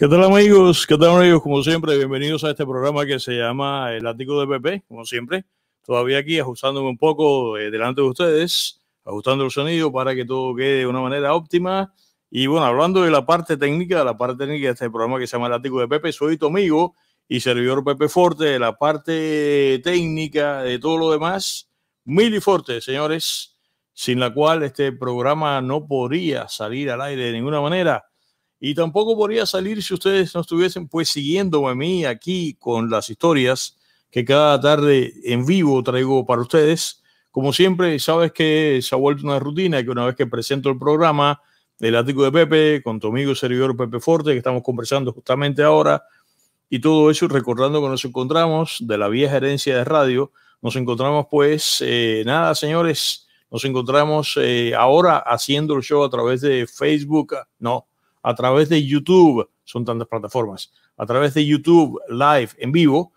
¿Qué tal amigos? Como siempre, bienvenidos a este programa que se llama El Atico de Pepe, como siempre. Todavía aquí ajustándome un poco delante de ustedes, ajustando el sonido para que todo quede de una manera óptima. Y bueno, hablando de la parte técnica de este programa que se llama El Atico de Pepe, soy tu amigo y servidor Pepe Forte. De la parte técnica de todo lo demás, Mili Forte, señores, sin la cual este programa no podría salir al aire de ninguna manera. Y tampoco podría salir si ustedes no estuviesen pues siguiéndome a mí aquí con las historias que cada tarde en vivo traigo para ustedes. Como siempre, sabes que se ha vuelto una rutina que una vez que presento el programa El Ático de Pepe con tu amigo y servidor Pepe Forte, que estamos conversando justamente ahora, y todo eso recordando que nos encontramos de la vieja herencia de radio, nos encontramos pues, nada señores, nos encontramos ahora haciendo el show a través de Facebook, no, a través de YouTube, son tantas plataformas, a través de YouTube Live en vivo.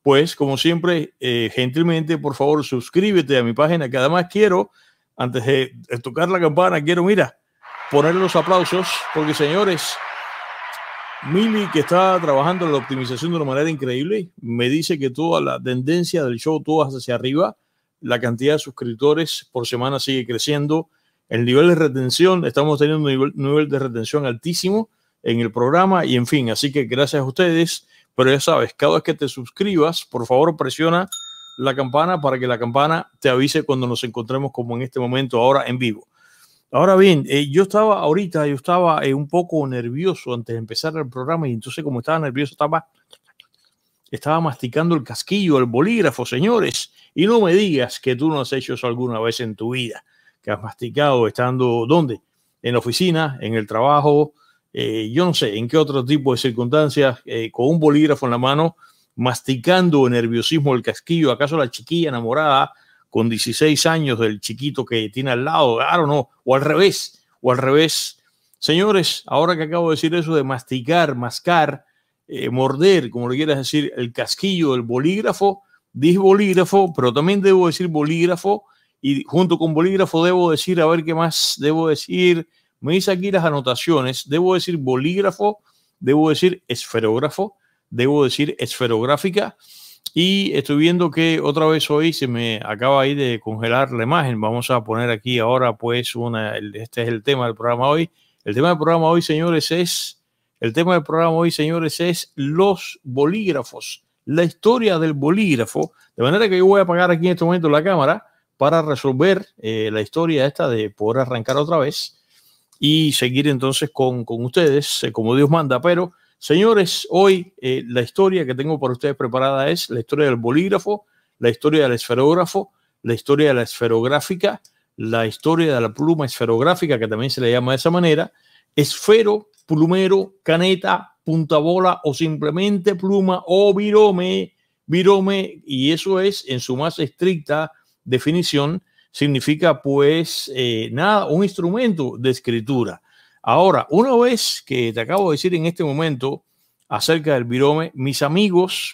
Pues como siempre, gentilmente, por favor, suscríbete a mi página, que además quiero, antes de tocar la campana, quiero, mira, poner los aplausos, porque señores, Mili, que está trabajando en la optimización de una manera increíble, me dice que toda la tendencia del show, todas hacia arriba, la cantidad de suscriptores por semana sigue creciendo, el nivel de retención, estamos teniendo un nivel de retención altísimo en el programa, y en fin, así que gracias a ustedes. Pero ya sabes, cada vez que te suscribas, por favor presiona la campana para que la campana te avise cuando nos encontremos, como en este momento ahora en vivo. Ahora bien, yo estaba un poco nervioso antes de empezar el programa, y entonces como estaba nervioso estaba masticando el casquillo, el bolígrafo, señores. Y no me digas que tú no has hecho eso alguna vez en tu vida, que has masticado estando, ¿dónde? En la oficina, en el trabajo. Yo no sé en qué otro tipo de circunstancias, con un bolígrafo en la mano, masticando nerviosismo el casquillo. ¿Acaso la chiquilla enamorada con 16 años del chiquito que tiene al lado? Claro, no, o al revés. Señores, ahora que acabo de decir eso de masticar, mascar, morder, como le quieras decir, el casquillo, el bolígrafo, dije bolígrafo, pero también debo decir bolígrafo, y junto con bolígrafo debo decir, a ver qué más debo decir. Me hice aquí las anotaciones. Debo decir bolígrafo, debo decir esferógrafo, debo decir esferográfica. Y estoy viendo que otra vez hoy se me acaba ahí de congelar la imagen. Vamos a poner aquí ahora pues este es el tema del programa hoy. El tema del programa hoy, señores, es los bolígrafos, la historia del bolígrafo. De manera que yo voy a apagar aquí en este momento la cámara para resolver la historia esta de poder arrancar otra vez y seguir entonces con ustedes, como Dios manda. Pero, señores, hoy la historia que tengo para ustedes preparada es la historia del bolígrafo, la historia del esferógrafo, la historia de la esferográfica, la historia de la pluma esferográfica, que también se le llama de esa manera, esfero, plumero, caneta, puntabola o simplemente pluma o birome, y eso es, en su más estricta definición, significa pues nada, un instrumento de escritura. Ahora, una vez que te acabo de decir en este momento acerca del birome, mis amigos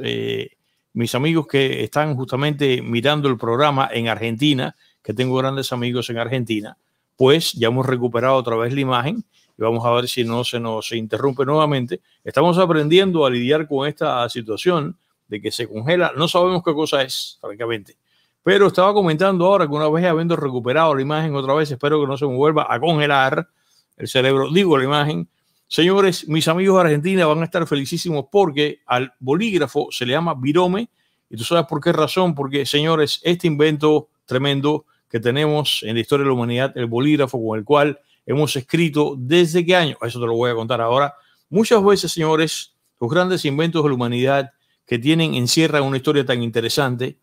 que están justamente mirando el programa en Argentina, que tengo grandes amigos en Argentina, pues ya hemos recuperado otra vez la imagen y vamos a ver si no se nos interrumpe nuevamente. Estamos aprendiendo a lidiar con esta situación de que se congela, no sabemos qué cosa es, francamente. Pero estaba comentando ahora que una vez habiendo recuperado la imagen otra vez, espero que no se me vuelva a congelar el cerebro, digo la imagen. Señores, mis amigos de Argentina van a estar felicísimos porque al bolígrafo se le llama birome. Y tú sabes por qué razón, porque señores, este invento tremendo que tenemos en la historia de la humanidad, el bolígrafo, con el cual hemos escrito desde qué año, eso te lo voy a contar ahora. Muchas veces, señores, los grandes inventos de la humanidad que encierran una historia tan interesante.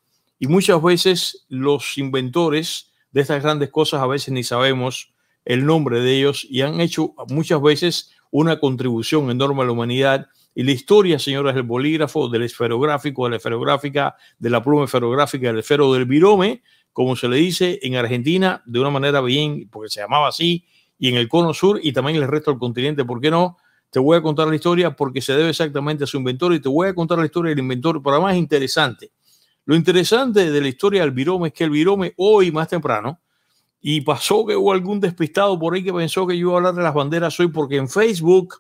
Y muchas veces los inventores de estas grandes cosas a veces ni sabemos el nombre de ellos y han hecho muchas veces una contribución enorme a la humanidad. Y la historia, señoras, del bolígrafo, del esferográfico, de la esferográfica, de la pluma esferográfica, del esfero, del birome, como se le dice en Argentina, de una manera bien, porque se llamaba así, y en el cono sur y también en el resto del continente, ¿por qué no? Te voy a contar la historia porque se debe exactamente a su inventor y te voy a contar la historia del inventor, pero además es interesante. Lo interesante de la historia del birome es que el birome hoy más temprano, y pasó que hubo algún despistado por ahí que pensó que yo iba a hablar de las banderas hoy, porque en Facebook,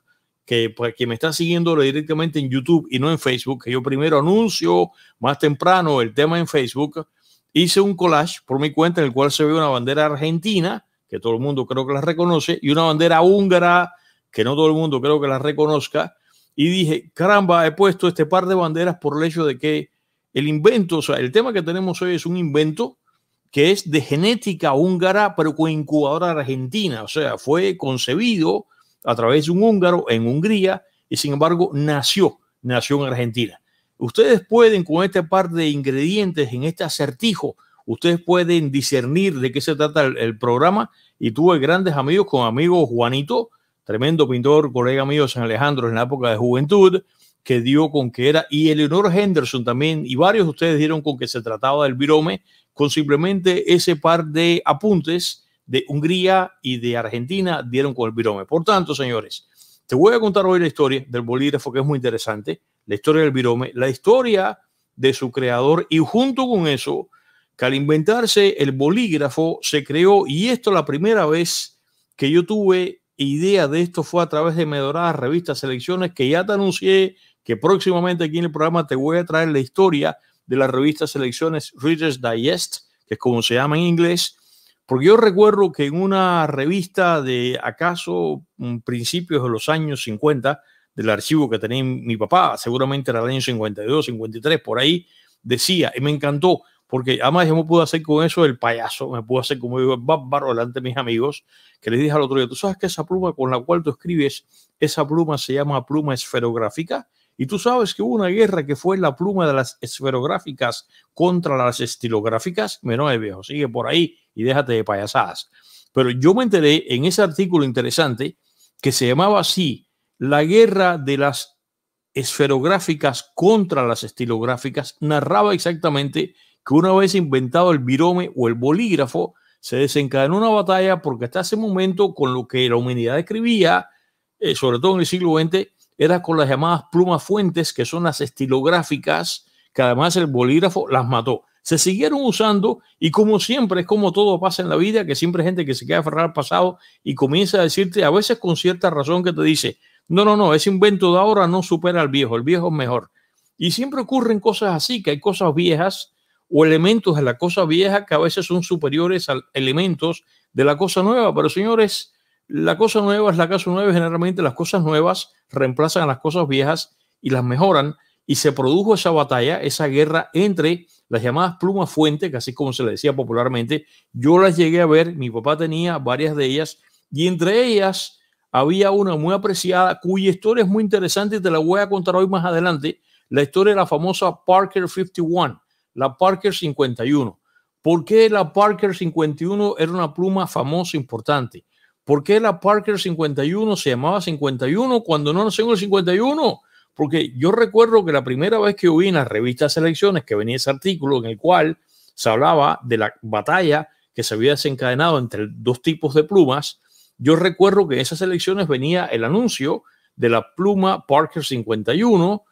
que pues, quien me está siguiendo directamente en YouTube y no en Facebook, que yo primero anuncio más temprano el tema en Facebook, hice un collage por mi cuenta en el cual se ve una bandera argentina, que todo el mundo creo que la reconoce, y una bandera húngara, que no todo el mundo creo que la reconozca, y dije, caramba, he puesto este par de banderas por el hecho de que el invento, o sea, el tema que tenemos hoy es un invento que es de genética húngara, pero con incubadora argentina, o sea, fue concebido a través de un húngaro en Hungría y sin embargo nació en Argentina. Ustedes pueden, con este par de ingredientes en este acertijo, ustedes pueden discernir de qué se trata el programa, y tuve grandes amigos, con amigo Juanito, tremendo pintor, colega mío de San Alejandro en la época de juventud, que dio con que era, y Eleonor Henderson también, y varios de ustedes dieron con que se trataba del birome, con simplemente ese par de apuntes de Hungría y de Argentina dieron con el birome. Por tanto, señores, te voy a contar hoy la historia del bolígrafo, que es muy interesante, la historia del birome, la historia de su creador, y junto con eso, que al inventarse el bolígrafo se creó, y esto la primera vez que yo tuve idea de esto fue a través de mi dorada revista Selecciones, que ya te anuncié que próximamente aquí en el programa te voy a traer la historia de la revista Selecciones Reader's Digest, que es como se llama en inglés, porque yo recuerdo que en una revista de acaso principios de los años 50, del archivo que tenía mi papá, seguramente era el año 52, 53, por ahí, decía, y me encantó, porque además yo me pude hacer con eso el payaso, me pude hacer como digo, bárbaro delante de mis amigos, que les dije al otro día, tú sabes que esa pluma con la cual tú escribes, esa pluma se llama pluma esferográfica, y tú sabes que hubo una guerra que fue la pluma de las esferográficas contra las estilográficas. Menos el viejo, sigue por ahí y déjate de payasadas. Pero yo me enteré en ese artículo interesante que se llamaba así, la guerra de las esferográficas contra las estilográficas, narraba exactamente que una vez inventado el birome o el bolígrafo, se desencadenó una batalla porque hasta ese momento con lo que la humanidad escribía, sobre todo en el siglo XX, era con las llamadas plumas fuentes, que son las estilográficas, que además el bolígrafo las mató. Se siguieron usando y como siempre, es como todo pasa en la vida, que siempre hay gente que se queda aferrada al pasado y comienza a decirte, a veces con cierta razón, que te dice, no, no, no, ese invento de ahora no supera al viejo, el viejo es mejor. Y siempre ocurren cosas así, que hay cosas viejas o elementos de la cosa vieja que a veces son superiores a elementos de la cosa nueva. Pero señores, la cosa nueva es la cosa nueva. Generalmente las cosas nuevas reemplazan a las cosas viejas y las mejoran. Y se produjo esa batalla, esa guerra entre las llamadas plumas fuente, que así como se le decía popularmente, yo las llegué a ver, mi papá tenía varias de ellas, y entre ellas había una muy apreciada, cuya historia es muy interesante y te la voy a contar hoy más adelante, la historia de la famosa Parker 51, la Parker 51. ¿Por qué la Parker 51 era una pluma famosa, importante? ¿Por qué la Parker 51 se llamaba 51 cuando no nació en el 51? Porque yo recuerdo que la primera vez que yo vi en la revista Selecciones que venía ese artículo en el cual se hablaba de la batalla que se había desencadenado entre dos tipos de plumas, yo recuerdo que en esas Selecciones venía el anuncio de la pluma Parker 51.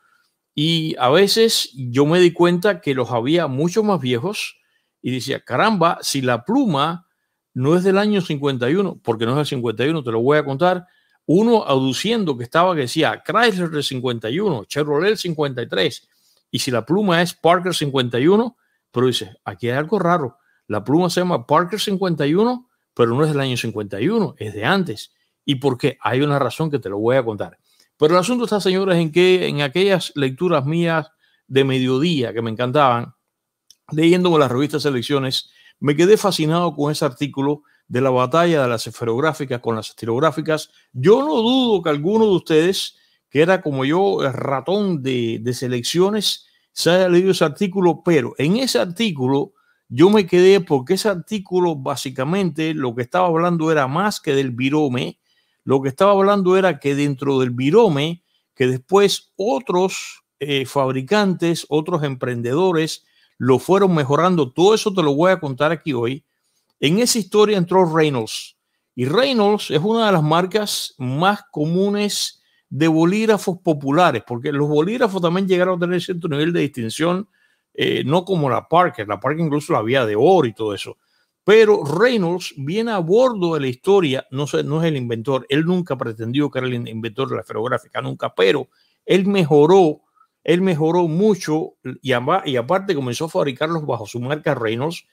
Y a veces yo me di cuenta que los había mucho más viejos y decía, caramba, si la pluma no es del año 51, porque no es del 51, te lo voy a contar, uno aduciendo que estaba, que decía Chrysler del 51, Chevrolet 53, y si la pluma es Parker 51, pero dices, aquí hay algo raro, la pluma se llama Parker 51, pero no es del año 51, es de antes, y porque hay una razón que te lo voy a contar. Pero el asunto está, señores, en que en aquellas lecturas mías de mediodía que me encantaban, leyéndome las revistas Selecciones, me quedé fascinado con ese artículo de la batalla de las esferográficas con las estilográficas. Yo no dudo que alguno de ustedes, que era como yo, el ratón de Selecciones, se haya leído ese artículo, pero en ese artículo yo me quedé porque ese artículo básicamente lo que estaba hablando era más que del birome. Lo que estaba hablando era que dentro del birome, que después otros fabricantes, otros emprendedores, lo fueron mejorando. Todo eso te lo voy a contar aquí hoy. En esa historia entró Reynolds. Y Reynolds es una de las marcas más comunes de bolígrafos populares, porque los bolígrafos también llegaron a tener cierto nivel de distinción, no como la Parker. La Parker incluso la había de oro y todo eso. Pero Reynolds viene a bordo de la historia, no es el inventor, él nunca pretendió que era el inventor de la esferográfica, nunca, pero él mejoró mucho y aparte comenzó a fabricarlos bajo su marca Reynolds,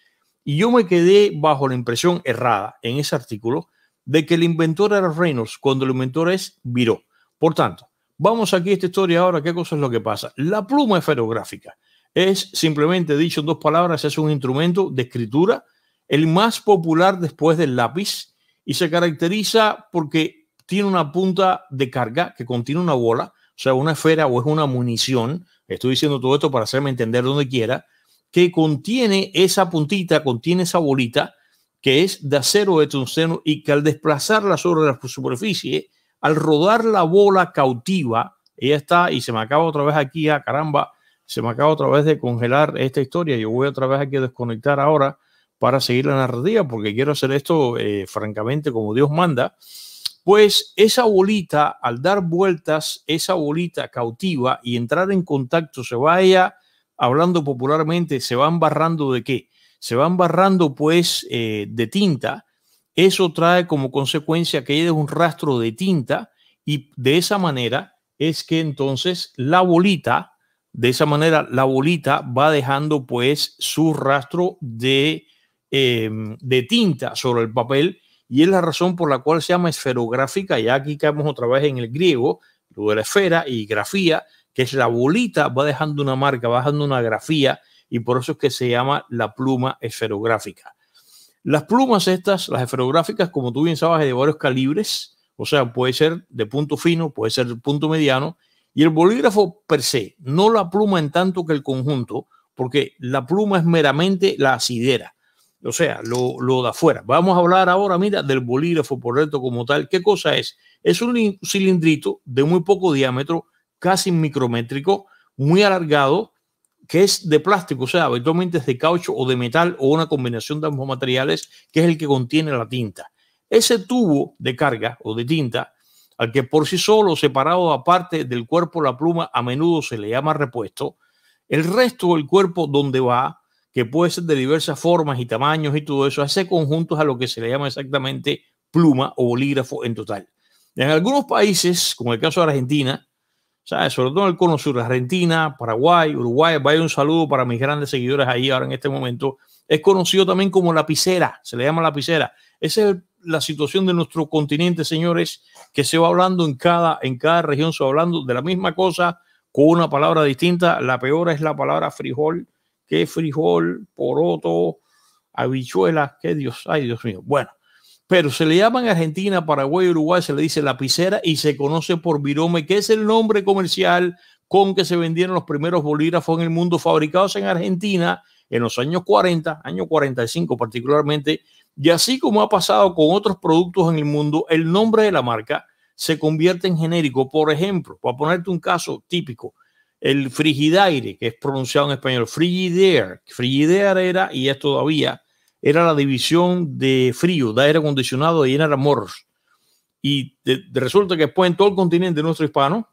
y yo me quedé bajo la impresión errada en ese artículo de que el inventor era Reynolds, cuando el inventor es Biró. Por tanto, vamos aquí a esta historia ahora, qué cosa es lo que pasa. La pluma esferográfica es, simplemente dicho en dos palabras, es un instrumento de escritura, el más popular después del lápiz, y se caracteriza porque tiene una punta de carga que contiene una bola, o sea, una esfera o es una munición, estoy diciendo todo esto para hacerme entender donde quiera, que contiene esa puntita, contiene esa bolita, que es de acero de tungsteno y que al desplazarla sobre la superficie, al rodar la bola cautiva, ella está, y se me acaba otra vez aquí, ah, caramba, se me acaba otra vez de congelar esta historia, yo voy otra vez aquí a desconectar ahora para seguir la narrativa, porque quiero hacer esto francamente como Dios manda. Pues esa bolita, al dar vueltas, esa bolita cautiva y entrar en contacto, se va ella, hablando popularmente, se va embarrando ¿de qué? Se va embarrando pues de tinta. Eso trae como consecuencia que haya un rastro de tinta, y de esa manera es que entonces la bolita, de esa manera la bolita va dejando pues su rastro de tinta sobre el papel, y es la razón por la cual se llama esferográfica. Ya aquí caemos otra vez en el griego, lo de la esfera y grafía, que es la bolita, va dejando una marca, va dejando una grafía, y por eso es que se llama la pluma esferográfica. Las plumas estas, las esferográficas, como tú bien sabes, es de varios calibres, o sea, puede ser de punto fino, puede ser de punto mediano, y el bolígrafo per se, no la pluma en tanto que el conjunto, porque la pluma es meramente la asidera. O sea, lo de afuera. Vamos a hablar ahora, mira, del bolígrafo por dentro como tal. ¿Qué cosa es? Es un cilindrito de muy poco diámetro, casi micrométrico, muy alargado, que es de plástico, o sea, habitualmente es de caucho o de metal o una combinación de ambos materiales, que es el que contiene la tinta. Ese tubo de carga o de tinta, al que por sí solo, separado aparte del cuerpo la pluma, a menudo se le llama repuesto. El resto del cuerpo donde va, que puede ser de diversas formas y tamaños y todo eso, ese conjunto es a lo que se le llama exactamente pluma o bolígrafo en total. En algunos países, como el caso de Argentina, ¿sabes? Sobre todo en el cono sur, Argentina, Paraguay, Uruguay, vaya un saludo para mis grandes seguidores ahí ahora en este momento, es conocido también como lapicera, se le llama lapicera. Esa es la situación de nuestro continente, señores, que se va hablando en cada región, se va hablando de la misma cosa con una palabra distinta. La peor es la palabra frijol, que frijol, poroto, habichuelas, que Dios, ay Dios mío. Bueno, pero se le llama en Argentina, Paraguay, Uruguay, se le dice lapicera y se conoce por Birome, que es el nombre comercial con que se vendieron los primeros bolígrafos en el mundo, fabricados en Argentina en los años 40, año 45 particularmente, y así como ha pasado con otros productos en el mundo, el nombre de la marca se convierte en genérico. Por ejemplo, para ponerte un caso típico, el Frigidaire, que es pronunciado en español, Frigidaire. Frigidaire era, y es todavía, era la división de frío, de aire acondicionado de General Motors. Y resulta que después en todo el continente nuestro hispano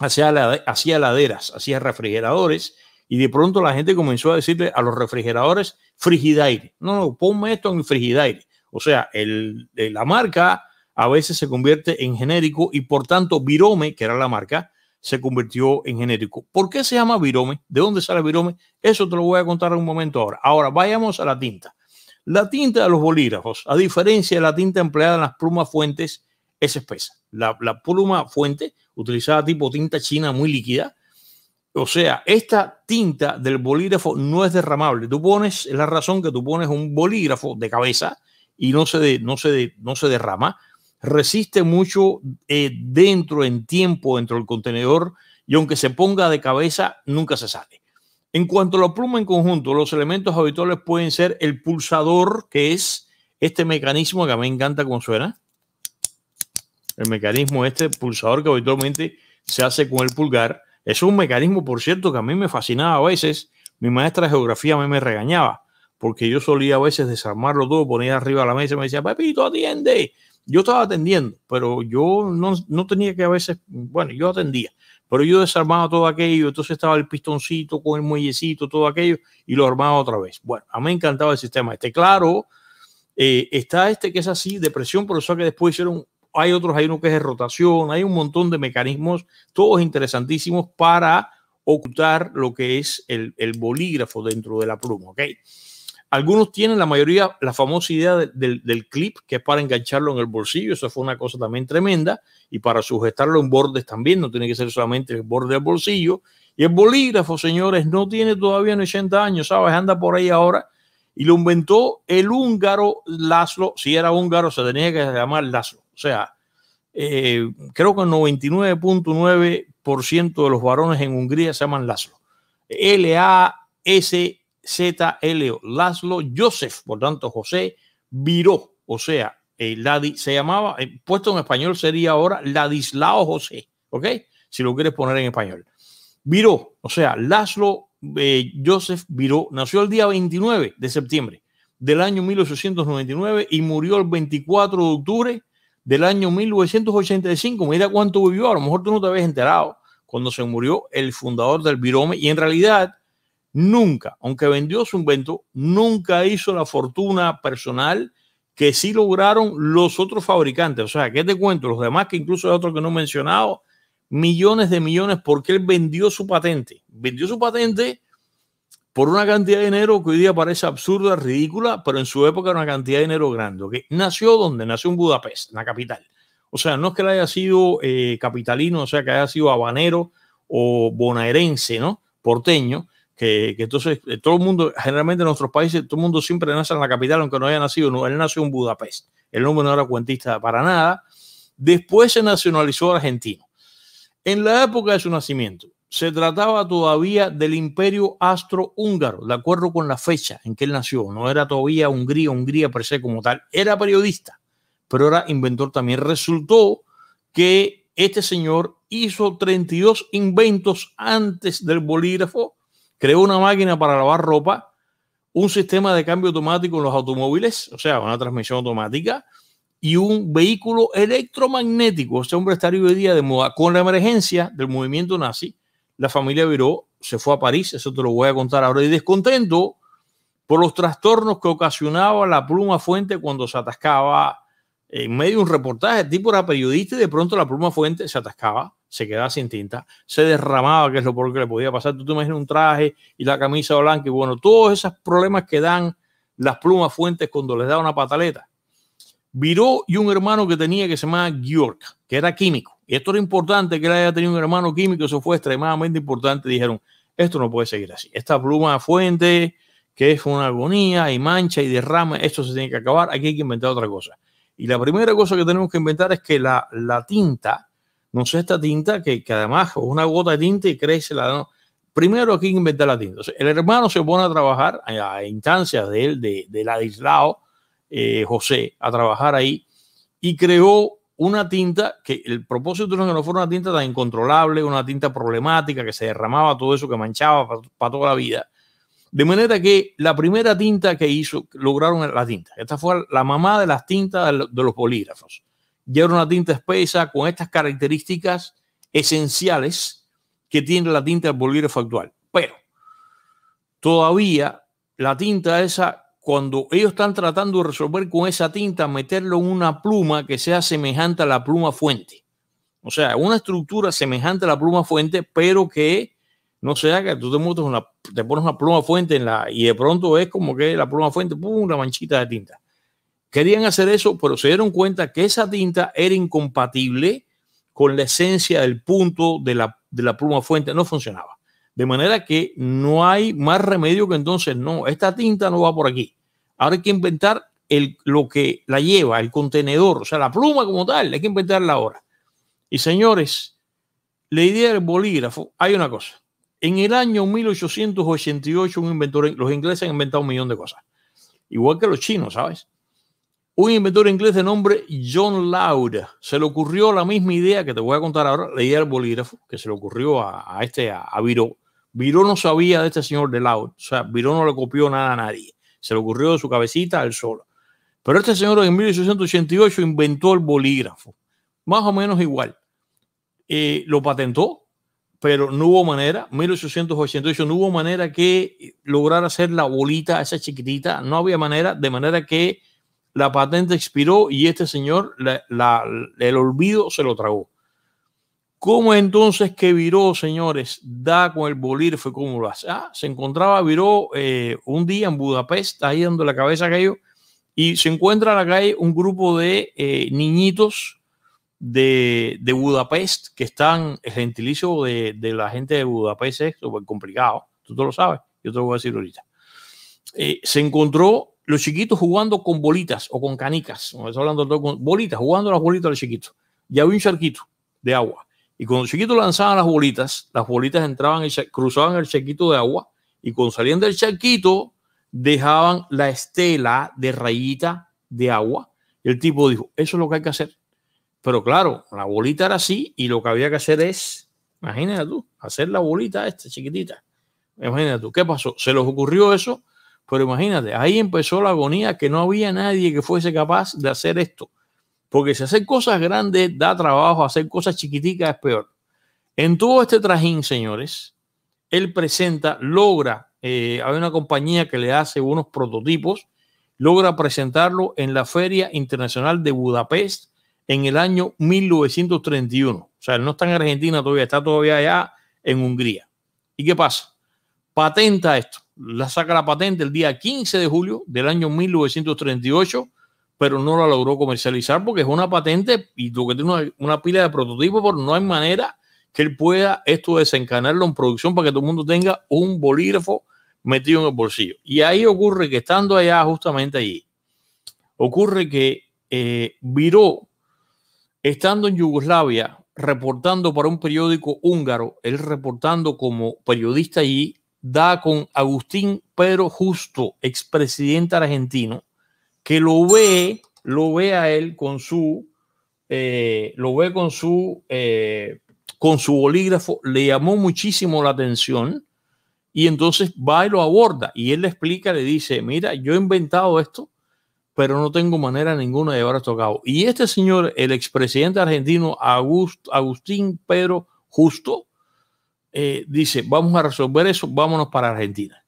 hacía heladeras, hacía refrigeradores, y de pronto la gente comenzó a decirle a los refrigeradores Frigidaire. No, no, ponme esto en el Frigidaire. O sea, la marca a veces se convierte en genérico, y por tanto Birome, que era la marca, se convirtió en genérico. ¿Por qué se llama Birome? ¿De dónde sale Birome? Eso te lo voy a contar en un momento ahora. Ahora vayamos a la tinta. La tinta de los bolígrafos, a diferencia de la tinta empleada en las plumas fuentes, es espesa. La pluma fuente, utilizada tipo tinta china muy líquida, o sea, esta tinta del bolígrafo no es derramable. Tú pones, es la razón que tú pones un bolígrafo de cabeza y no se derrama. Resiste mucho dentro en tiempo, dentro del contenedor, y aunque se ponga de cabeza, nunca se sale. En cuanto a la pluma en conjunto, los elementos habituales pueden ser el pulsador, que es este mecanismo que a mí me encanta cómo suena. El mecanismo este pulsador que habitualmente se hace con el pulgar. Es un mecanismo, por cierto, que a mí me fascinaba a veces. Mi maestra de geografía a mí me regañaba, porque yo solía a veces desarmarlo todo, ponía arriba de la mesa y me decía, Pepito, atiende. Yo estaba atendiendo, pero yo no tenía que a veces, bueno, yo atendía, pero yo desarmaba todo aquello, entonces estaba el pistoncito con el muellecito, todo aquello, y lo armaba otra vez. Bueno, a mí me encantaba el sistema este, claro. Está este que es así, de presión, por eso que después hicieron, hay otros, hay uno que es de rotación, hay un montón de mecanismos, todos interesantísimos para ocultar lo que es el bolígrafo dentro de la pluma, ¿ok? Algunos tienen, la mayoría, la famosa idea del clip, que es para engancharlo en el bolsillo. Eso fue una cosa también tremenda. Y para sujetarlo en bordes también, no tiene que ser solamente el borde del bolsillo. Y el bolígrafo, señores, no tiene todavía ni 80 años, ¿sabes? Anda por ahí ahora. Y lo inventó el húngaro Laszlo. Si era húngaro, se tenía que llamar Laszlo. O sea, creo que el 99.9% de los varones en Hungría se llaman Laszlo. L-A-S-Z-L-O. Laszlo Joseph, por tanto, José Biró. O sea, se llamaba, puesto en español sería ahora Ladislao José. ¿Ok? Si lo quieres poner en español. Biró, o sea, Laszlo Joseph Biró nació el día 29 de septiembre del año 1899 y murió el 24 de octubre del año 1985. Mira cuánto vivió. A lo mejor tú no te habías enterado cuando se murió el fundador del Birome, y en realidad nunca, aunque vendió su invento, nunca hizo la fortuna personal que sí lograron los otros fabricantes. O sea, ¿qué te cuento? Los demás, que incluso hay otros que no he mencionado, millones de millones, porque él vendió su patente. Vendió su patente por una cantidad de dinero que hoy día parece absurda, ridícula, pero en su época era una cantidad de dinero grande. ¿Okay? Nació donde nació, en Budapest, en la capital. O sea, no es que él haya sido capitalino, o sea, que haya sido habanero o bonaerense, ¿no? Porteño, que entonces todo el mundo, generalmente en nuestros países, todo el mundo siempre nace en la capital, aunque no haya nacido. No, él nació en Budapest. El hombre no era cuentista para nada. Después se nacionalizó argentino. En la época de su nacimiento se trataba todavía del Imperio Austrohúngaro, de acuerdo con la fecha en que él nació. No era todavía Hungría per se como tal. Era periodista, pero era inventor también. Resultó que este señor hizo 32 inventos antes del bolígrafo. Creó una máquina para lavar ropa, un sistema de cambio automático en los automóviles, o sea, una transmisión automática, y un vehículo electromagnético. Este hombre estaría hoy día de moda. Con la emergencia del movimiento nazi, la familia Biró se fue a París, eso te lo voy a contar ahora, y descontento por los trastornos que ocasionaba la pluma fuente cuando se atascaba. En medio de un reportaje, el tipo era periodista y de pronto la pluma fuente se atascaba, se quedaba sin tinta, se derramaba, que es lo peor que le podía pasar. Tú te imaginas un traje y la camisa blanca, y bueno, todos esos problemas que dan las plumas fuentes cuando les da una pataleta. Biró y un hermano que tenía que se llamaba Georg, que era químico. Y esto era importante, que él haya tenido un hermano químico. Eso fue extremadamente importante. Dijeron, esto no puede seguir así. Esta pluma fuente, que es una agonía, y mancha y derrama, esto se tiene que acabar. Aquí hay que inventar otra cosa. Y la primera cosa que tenemos que inventar es que la tinta, no sé, esta tinta, que además es una gota de tinta y crece la... No. Primero aquí hay que inventar la tinta. O sea, el hermano se pone a trabajar a instancias de él, de Ladislao José, a trabajar ahí, y creó una tinta que el propósito era que no fuera una tinta tan incontrolable, una tinta problemática que se derramaba, todo eso que manchaba para toda la vida. De manera que la primera tinta que hizo, lograron la tinta. Esta fue la mamá de las tintas de los bolígrafos. Ya era una tinta espesa con estas características esenciales que tiene la tinta del bolígrafo actual. Pero todavía la tinta esa, cuando ellos están tratando de resolver con esa tinta, meterlo en una pluma que sea semejante a la pluma fuente. O sea, una estructura semejante a la pluma fuente, pero que no sea que tú te pones una pluma fuente y de pronto es como que la pluma fuente, ¡pum!, una manchita de tinta. Querían hacer eso, pero se dieron cuenta que esa tinta era incompatible con la esencia del punto de la pluma fuente. No funcionaba. De manera que no hay más remedio que entonces, no, esta tinta no va por aquí. Ahora hay que inventar lo que la lleva, el contenedor, o sea, la pluma como tal, hay que inventarla ahora. Y señores, la idea del bolígrafo, hay una cosa. En el año 1888, un inventor, los ingleses han inventado un millón de cosas, igual que los chinos, ¿sabes? Un inventor inglés de nombre John Laude se le ocurrió la misma idea que te voy a contar ahora, la idea del bolígrafo, que se le ocurrió a Biró. Biró no sabía de este señor de Laude, o sea, Biró no le copió nada a nadie. Se le ocurrió de su cabecita al solo. Pero este señor en 1888 inventó el bolígrafo, más o menos igual. Lo patentó, pero no hubo manera, 1888 no hubo manera que lograr hacer la bolita esa chiquitita, no había manera, de manera que la patente expiró y este señor el olvido se lo tragó. ¿Cómo entonces que Biró, señores, da con el bolígrafo? ¿Cómo lo hace? Ah, se encontraba Biró un día en Budapest, ahí dando la cabeza a aquello, y se encuentra en la calle un grupo de niñitos de Budapest, que están, el gentilicio de la gente de Budapest es súper complicado, tú te lo sabes, yo te lo voy a decir ahorita. Se encontró los chiquitos jugando con bolitas o con canicas, no estoy hablando todo con bolitas, jugando las bolitas a los chiquitos, y había un charquito de agua, y cuando los chiquitos lanzaban las bolitas entraban, cruzaban el charquito de agua, y cuando salían del charquito dejaban la estela de rayita de agua. El tipo dijo, eso es lo que hay que hacer. Pero claro, la bolita era así y lo que había que hacer es, imagínate tú, hacer la bolita esta chiquitita. Imagínate tú, ¿qué pasó? Se les ocurrió eso, pero imagínate, ahí empezó la agonía, que no había nadie que fuese capaz de hacer esto. Porque si hacer cosas grandes da trabajo, hacer cosas chiquiticas es peor. En todo este trajín, señores, él presenta, logra, hay una compañía que le hace unos prototipos, logra presentarlo en la Feria Internacional de Budapest, en el año 1931. O sea, no está en Argentina todavía, está todavía allá en Hungría. ¿Y qué pasa? Patenta esto. La saca la patente el día 15 de julio del año 1938, pero no la logró comercializar porque es una patente y lo que tiene una pila de prototipos, pero no hay manera que él pueda esto desencadenarlo en producción para que todo el mundo tenga un bolígrafo metido en el bolsillo. Y ahí ocurre que estando allá, justamente allí, ocurre que Biró, estando en Yugoslavia, reportando para un periódico húngaro, él reportando como periodista allí, da con Agustín Pedro Justo, expresidente argentino, que lo ve a él con su, con su bolígrafo, le llamó muchísimo la atención y entonces va y lo aborda y él le explica, le dice, mira, yo he inventado esto, pero no tengo manera ninguna de llevar esto a cabo. Y este señor, el expresidente argentino Agustín Pedro Justo, dice, vamos a resolver eso, vámonos para Argentina.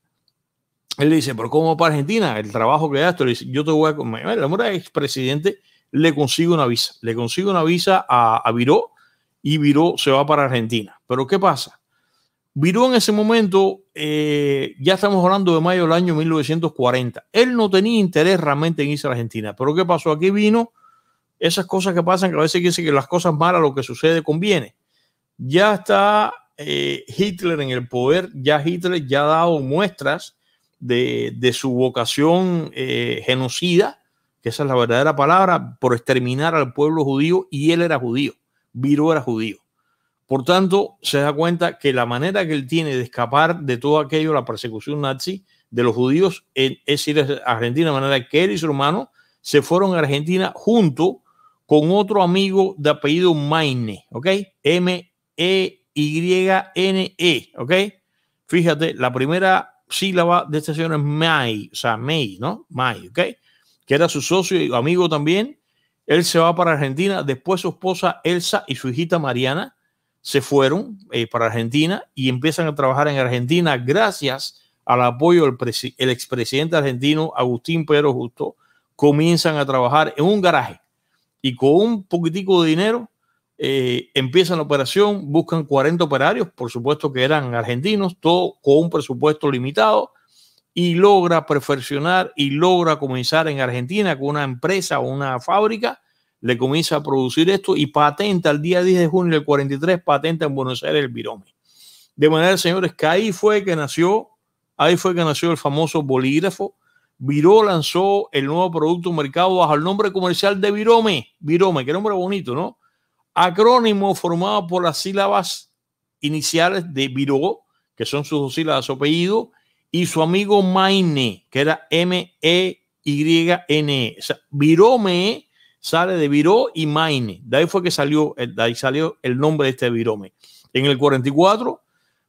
Él le dice, pero ¿cómo para Argentina? El trabajo que da esto, le dice, yo te voy a comer. El amor del expresidente le consigue una visa. Le consigue una visa a Biró y Biró se va para Argentina. Pero ¿qué pasa? Biró en ese momento, ya estamos hablando de mayo del año 1940. Él no tenía interés realmente en irse a Argentina. Pero ¿qué pasó? Aquí vino esas cosas que pasan, que a veces dicen que las cosas malas, lo que sucede, conviene. Ya está Hitler en el poder. Ya Hitler ya ha dado muestras de su vocación genocida, que esa es la verdadera palabra, por exterminar al pueblo judío. Y él era judío. Biró era judío. Por tanto, se da cuenta que la manera que él tiene de escapar de todo aquello, la persecución nazi de los judíos, es ir a Argentina, de manera que él y su hermano se fueron a Argentina junto con otro amigo de apellido Meyne, ¿ok? M-E-Y-N-E, ¿ok? Fíjate, la primera sílaba de esta señora es May, o sea, May, ¿no? May, ¿ok? Que era su socio y amigo también. Él se va para Argentina, después su esposa Elsa y su hijita Mariana se fueron para Argentina y empiezan a trabajar en Argentina gracias al apoyo del expresidente argentino Agustín Pedro Justo. Comienzan a trabajar en un garaje y con un poquitico de dinero empiezan la operación, buscan 40 operarios, por supuesto que eran argentinos, todo con un presupuesto limitado, y logra perfeccionar y logra comenzar en Argentina con una empresa o una fábrica. Le comienza a producir esto y patenta el día 10 de junio del 43, patenta en Buenos Aires el Birome. De manera, señores, que ahí fue que nació el famoso bolígrafo. Biró lanzó el nuevo producto mercado bajo el nombre comercial de Birome. Birome, qué nombre bonito, ¿no? Acrónimo formado por las sílabas iniciales de Biró, que son sus dos sílabas, su apellido, y su amigo Meyne, que era M-E-Y-N-E. O sea, Birome sale de Biró y Meyne. De ahí fue que salió, el nombre de este Birome. En el 44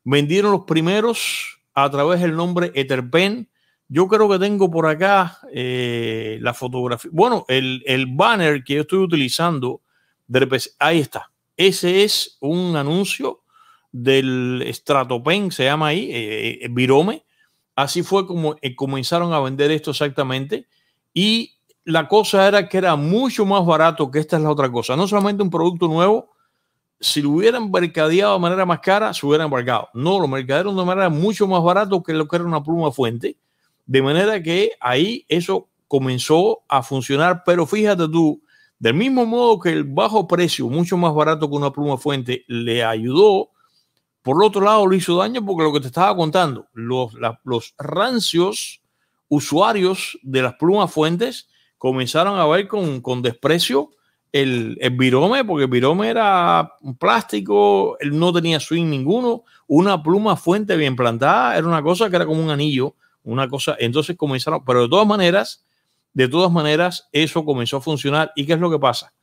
vendieron los primeros a través del nombre Eterpen, Yo creo que tengo por acá la fotografía. Bueno, el banner que yo estoy utilizando. Ahí está. Ese es un anuncio del Stratopen, se llama ahí, Birome. Así fue como comenzaron a vender esto exactamente. Y la cosa era que era mucho más barato, que esta es la otra cosa. No solamente un producto nuevo, si lo hubieran mercadeado de manera más cara, se hubieran embarcado. No, lo mercadearon de manera mucho más barato que lo que era una pluma fuente. De manera que ahí eso comenzó a funcionar. Pero fíjate tú, del mismo modo que el bajo precio, mucho más barato que una pluma fuente, le ayudó, por el otro lado le hizo daño, porque lo que te estaba contando, los rancios usuarios de las plumas fuentes comenzaron a ver con desprecio el Birome, porque el Birome era un plástico, él no tenía swing ninguno, una pluma fuente bien plantada, era una cosa que era como un anillo, una cosa, entonces comenzaron, pero de todas maneras eso comenzó a funcionar. ¿Y qué es lo que pasa?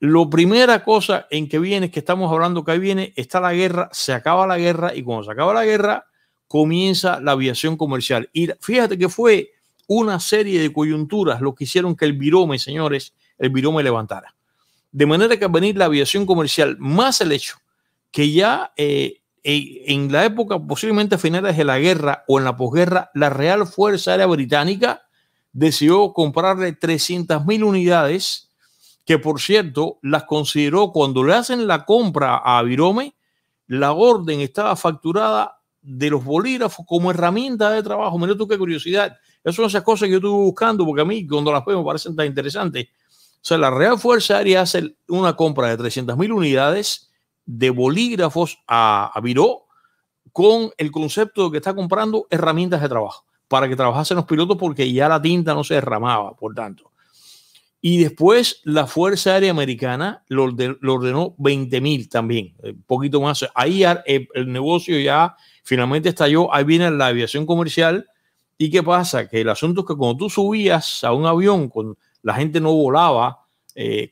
La primera cosa en que viene, es que estamos hablando que ahí viene, está la guerra, se acaba la guerra, y cuando se acaba la guerra comienza la aviación comercial. Y fíjate que fue una serie de coyunturas lo que hicieron que el Birome, señores, el Birome levantara. De manera que al venir la aviación comercial, más el hecho que ya en la época posiblemente finales de la guerra o en la posguerra, la Real Fuerza Aérea Británica decidió comprarle 300.000 unidades, que por cierto las consideró, cuando le hacen la compra a Birome, la orden estaba facturada de los bolígrafos como herramienta de trabajo. Mira tú qué curiosidad. Esas son esas cosas que yo estuve buscando, porque a mí cuando las veo me parecen tan interesantes. O sea, la Real Fuerza Aérea hace una compra de 300.000 unidades de bolígrafos a Biró, con el concepto de que está comprando herramientas de trabajo para que trabajasen los pilotos, porque ya la tinta no se derramaba, por tanto. Y después la Fuerza Aérea Americana lo ordenó 20.000 también, un poquito más. Ahí el negocio ya finalmente estalló. Ahí viene la aviación comercial. ¿Y qué pasa? Que el asunto es que cuando tú subías a un avión, la gente no volaba,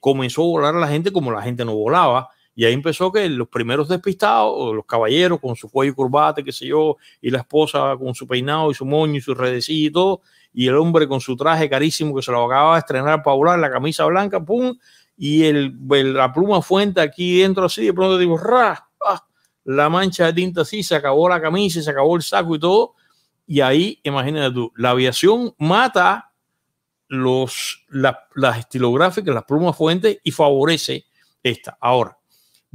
comenzó a volar a la gente como la gente no volaba. Y ahí empezó que los primeros despistados, los caballeros con su cuello y corbata, qué sé yo, y la esposa con su peinado y su moño y su redecillo y todo, y el hombre con su traje carísimo que se lo acababa de estrenar para volar, la camisa blanca, pum, y la pluma fuente aquí dentro así, de pronto digo, ¡ra! ¡Ah! La mancha de tinta así, se acabó la camisa, se acabó el saco y todo. Y ahí, imagínate tú, la aviación mata las estilográficas, las plumas fuentes, y favorece esta. Ahora,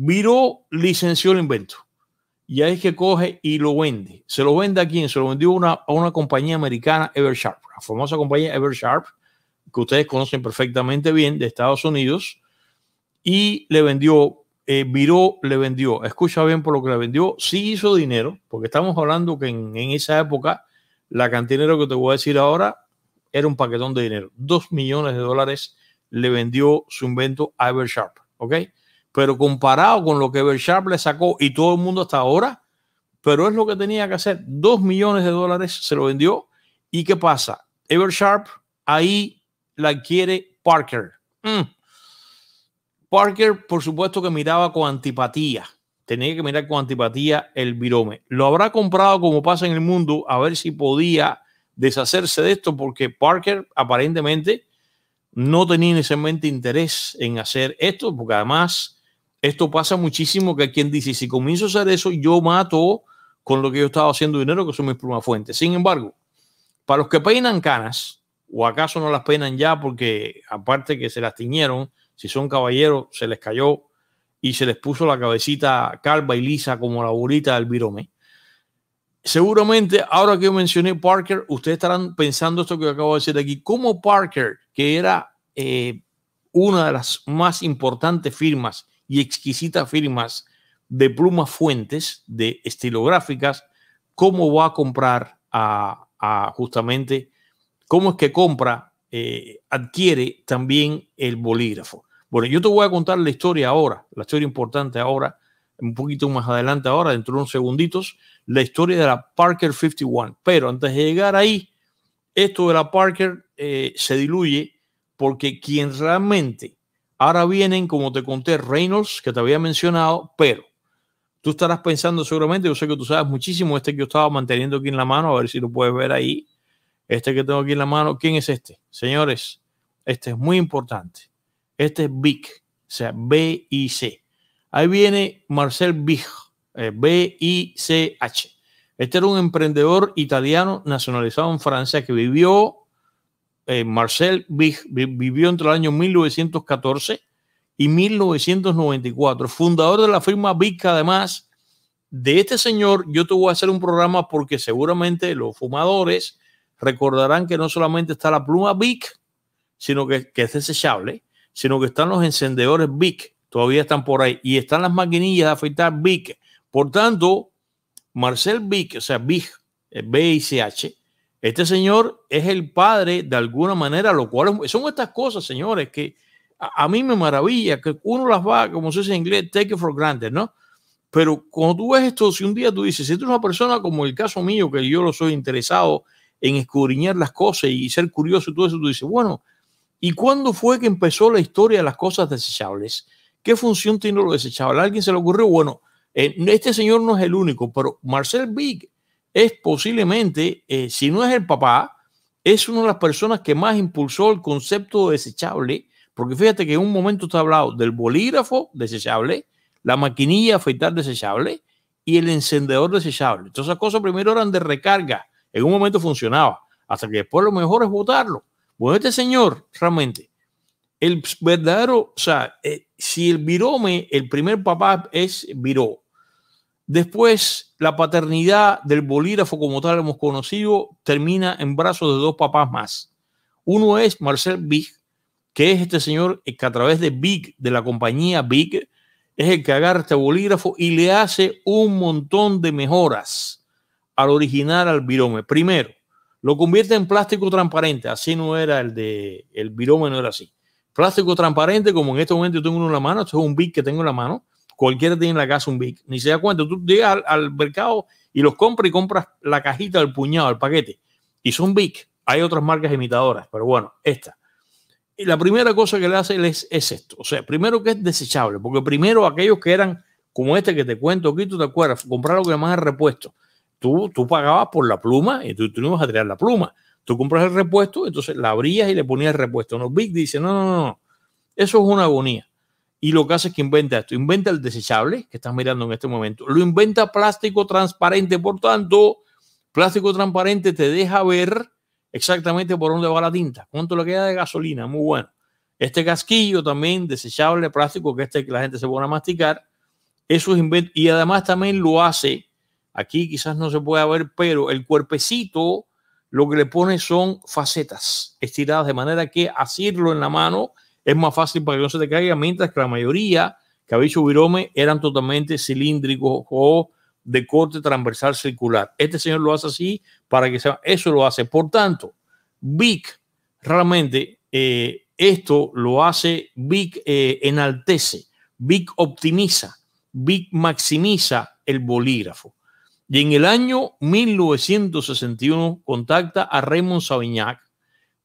Biró licenció el invento y ahí es que coge y lo vende. ¿Se lo vende a quién? Se lo vendió a una compañía americana, Eversharp, la famosa compañía Eversharp, que ustedes conocen perfectamente bien, de Estados Unidos. Y le vendió, Biró le vendió, escucha bien por lo que le vendió, sí hizo dinero, porque estamos hablando que en esa época la cantidad de dinero que te voy a decir ahora era un paquetón de dinero. $2 millones le vendió su invento a Eversharp, ¿ok? Pero comparado con lo que Eversharp le sacó y todo el mundo hasta ahora, pero es lo que tenía que hacer. $2 millones se lo vendió. ¿Y qué pasa? Eversharp ahí la adquiere Parker. Parker, por supuesto que miraba con antipatía. Tenía que mirar con antipatía el Birome. Lo habrá comprado, como pasa en el mundo, a ver si podía deshacerse de esto, porque Parker aparentemente no tenía inicialmente interés en hacer esto, porque además esto pasa muchísimo, que quien dice, si comienzo a hacer eso, yo mato con lo que yo estaba haciendo dinero, que son mis plumas fuentes. Sin embargo, para los que peinan canas, o acaso no las peinan ya, porque aparte que se las tiñeron, si son caballeros, se les cayó y se les puso la cabecita calva y lisa como la bolita del Birome. Seguramente, ahora que yo mencioné Parker, ustedes estarán pensando esto que yo acabo de decir aquí. Como Parker, que era una de las más importantes firmas y exquisitas firmas de plumas fuentes, de estilográficas, ¿cómo va a comprar justamente, cómo es que compra, adquiere también el bolígrafo? Bueno, yo te voy a contar la historia ahora, la historia importante ahora, un poquito más adelante ahora, dentro de unos segunditos, la historia de la Parker 51. Pero antes de llegar ahí, esto de la Parker se diluye, porque quien realmente, ahora vienen, como te conté, Reynolds, que te había mencionado, pero tú estarás pensando seguramente, yo sé que tú sabes muchísimo, este que yo estaba manteniendo aquí en la mano, a ver si lo puedes ver ahí, Este que tengo aquí en la mano, ¿quién es este? Señores, este es muy importante. Este es BiC, o sea, B-I-C. Ahí viene Marcel Bich, B-I-C-H. Este era un emprendedor italiano nacionalizado en Francia que vivió, Marcel Bich vivió entre el año 1914 y 1994, fundador de la firma BiC. Además de este señor, yo te voy a hacer un programa porque seguramente los fumadores recordarán que no solamente está la pluma BiC, sino que es desechable, sino que están los encendedores BiC, todavía están por ahí, y están las maquinillas de afeitar BiC. Por tanto, Marcel BiC, o sea, BiC, B-I-C-H, este señor es el padre de alguna manera, lo cual son estas cosas, señores, que a mí me maravilla, que uno las va, como se dice en inglés, take it for granted, ¿no? Pero cuando tú ves esto, si un día tú dices, si tú eres una persona como el caso mío, que yo lo soy interesado en escudriñar las cosas y ser curioso y todo eso, tú dices, bueno, ¿y cuándo fue que empezó la historia de las cosas desechables? ¿Qué función tiene lo desechable? ¿A alguien se le ocurrió? Bueno, este señor no es el único, pero Marcel Bich es posiblemente, si no es el papá, es una de las personas que más impulsó el concepto de desechable. Porque fíjate que en un momento está hablado del bolígrafo desechable, la maquinilla afeitar desechable y el encendedor desechable. Entonces, esas cosas primero eran de recarga. En un momento funcionaba, hasta que después lo mejor es botarlo. Bueno, este señor, realmente, el verdadero, o sea, si el Birome, el primer papá es Biró. Después, la paternidad del bolígrafo como tal hemos conocido termina en brazos de dos papás más. Uno es Marcel Bich, que es este señor que a través de BiC, de la compañía BiC, es el que agarra este bolígrafo y le hace un montón de mejoras al original, al Birome. Primero, lo convierte en plástico transparente. Así no era el de el Birome, no era así. Plástico transparente, como en este momento yo tengo uno en la mano. Esto es un BiC que tengo en la mano. Cualquiera tiene en la casa un BiC. Ni se da cuenta. Tú llegas al mercado y los compras y compras la cajita, el puñado, el paquete. Y son BiC. Hay otras marcas imitadoras, pero bueno, esta. La primera cosa que le hace es esto. O sea, primero que es desechable, porque primero aquellos que eran como este que te cuento aquí, tú te acuerdas, comprar lo que llaman el repuesto. Tú pagabas por la pluma y tú no ibas a tirar la pluma. Tú compras el repuesto, entonces la abrías y le ponías el repuesto. No, BiC dice, no, no, no, no. Eso es una agonía. Y lo que hace es que inventa esto. Inventa el desechable que estás mirando en este momento. Lo inventa plástico transparente. Por tanto, plástico transparente te deja ver exactamente por dónde va la tinta, cuánto le queda de gasolina. Muy bueno. Este casquillo también desechable, plástico, que este que la gente se pone a masticar. Eso es invento. Y además también lo hace, aquí quizás no se pueda ver, pero el cuerpecito lo que le pone son facetas estiradas de manera que asirlo en la mano es más fácil para que no se te caiga, mientras que la mayoría que había hecho Birome eran totalmente cilíndricos o de corte transversal circular. Este señor lo hace así para que sea, eso lo hace. Por tanto, BiC realmente esto lo hace, BiC enaltece, BiC optimiza, BiC maximiza el bolígrafo. Y en el año 1961 contacta a Raymond Savignac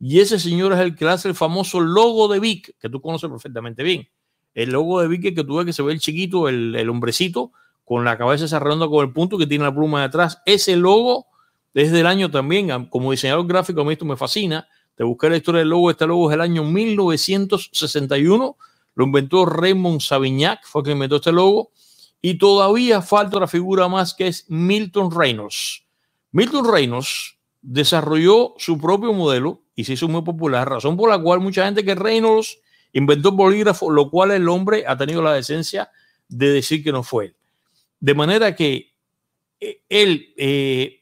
y ese señor es el que hace el famoso logo de BiC, que tú conoces perfectamente bien. El logo de BiC que tú ves que se ve el chiquito, el hombrecito, con la cabeza se redonda con el punto que tiene la pluma de atrás. Ese logo es del año también, como diseñador gráfico, a mí esto me fascina. Te busqué la historia del logo. Este logo es del año 1961. Lo inventó Raymond Savignac, fue quien inventó este logo. Y todavía falta una figura más que es Milton Reynolds. Milton Reynolds desarrolló su propio modelo y se hizo muy popular, razón por la cual mucha gente que Reynolds inventó el bolígrafo, lo cual el hombre ha tenido la decencia de decir que no fue él. De manera que él,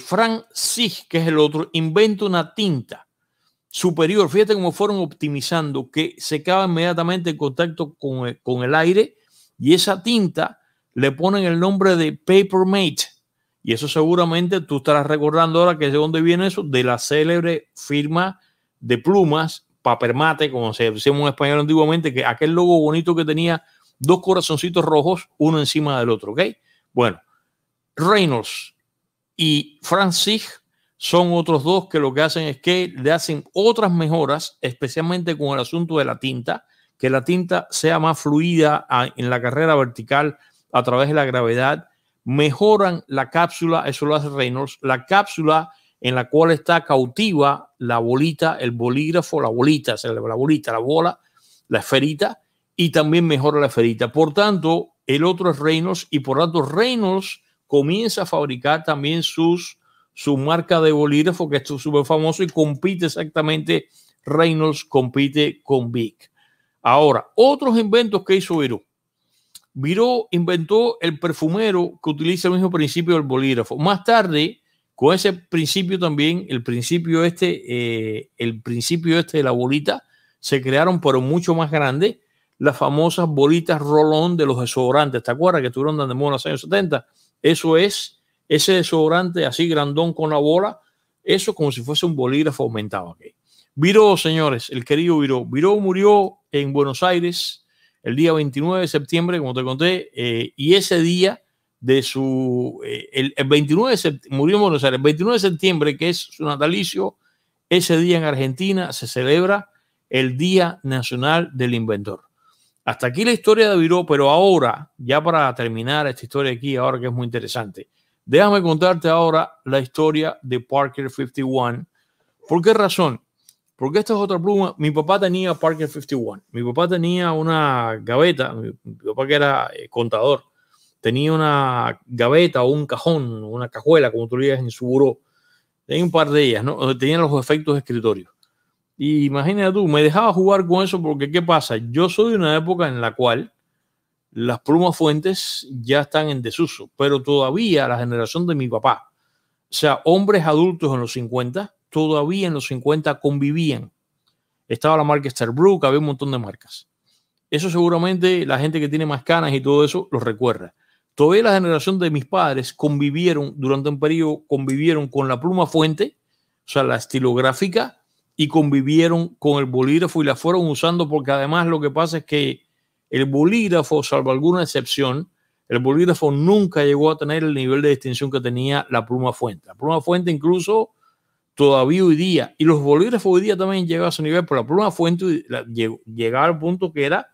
Frank Sig, que es el otro, inventa una tinta superior. Fíjate cómo fueron optimizando, que se acaba inmediatamente en contacto con el aire, y esa tinta le ponen el nombre de Papermate. Y eso seguramente tú estarás recordando ahora, que es de dónde viene eso, de la célebre firma de plumas Papermate, como se decía en español antiguamente, que aquel logo bonito que tenía dos corazoncitos rojos, uno encima del otro, ¿ok? Bueno, Reynolds y Frank Sig son otros dos que lo que hacen es que le hacen otras mejoras, especialmente con el asunto de la tinta, que la tinta sea más fluida en la carrera vertical a través de la gravedad. Mejoran la cápsula, eso lo hace Reynolds. La cápsula en la cual está cautiva la bolita, el bolígrafo, la bola, la esferita, y también mejora la esferita. Por tanto, el otro es Reynolds, y por tanto Reynolds comienza a fabricar también su marca de bolígrafo, que es súper famoso, y compite exactamente, Reynolds compite con BiC. Ahora, otros inventos que hizo Biró. Biró inventó el perfumero, que utiliza el mismo principio del bolígrafo. Más tarde, con ese principio también, el principio este de la bolita, se crearon, pero mucho más grande, las famosas bolitas rolón de los desodorantes. ¿Te acuerdas que estuvieron dando de moda en los años 70? Eso es, ese desodorante así grandón con la bola, eso como si fuese un bolígrafo aumentado. Okay. Biró, señores, el querido Biró. Biró murió en Buenos Aires el día 29 de septiembre, como te conté, y ese día de su... el 29 de septiembre, murió en Buenos Aires. El 29 de septiembre, que es su natalicio, ese día en Argentina se celebra el Día Nacional del Inventor. Hasta aquí la historia de Biró, pero ahora, ya para terminar esta historia aquí, ahora que es muy interesante, déjame contarte ahora la historia de Parker 51. ¿Por qué razón? Porque esta es otra pluma. Mi papá tenía Parker 51. Mi papá tenía una gaveta. Mi papá, que era contador, tenía una gaveta o un cajón, una cajuela, como tú le digas, en su buró. Tenía un par de ellas, ¿no? Donde tenían los efectos de escritorio. Y imagínate tú, me dejaba jugar con eso porque, ¿qué pasa? Yo soy de una época en la cual las plumas fuentes ya están en desuso, pero todavía la generación de mi papá, o sea, hombres adultos en los 50, todavía en los 50 convivían. Estaba la marca Esterbrook, había un montón de marcas. Eso seguramente la gente que tiene más canas y todo eso los recuerda. Todavía la generación de mis padres convivieron durante un periodo, convivieron con la pluma fuente, o sea, la estilográfica, y convivieron con el bolígrafo y la fueron usando, porque además lo que pasa es que el bolígrafo, salvo alguna excepción, el bolígrafo nunca llegó a tener el nivel de distinción que tenía la pluma fuente. La pluma fuente incluso todavía hoy día, y los bolígrafos hoy día también llegan a ese nivel, pero la pluma fuente llegaba al punto que era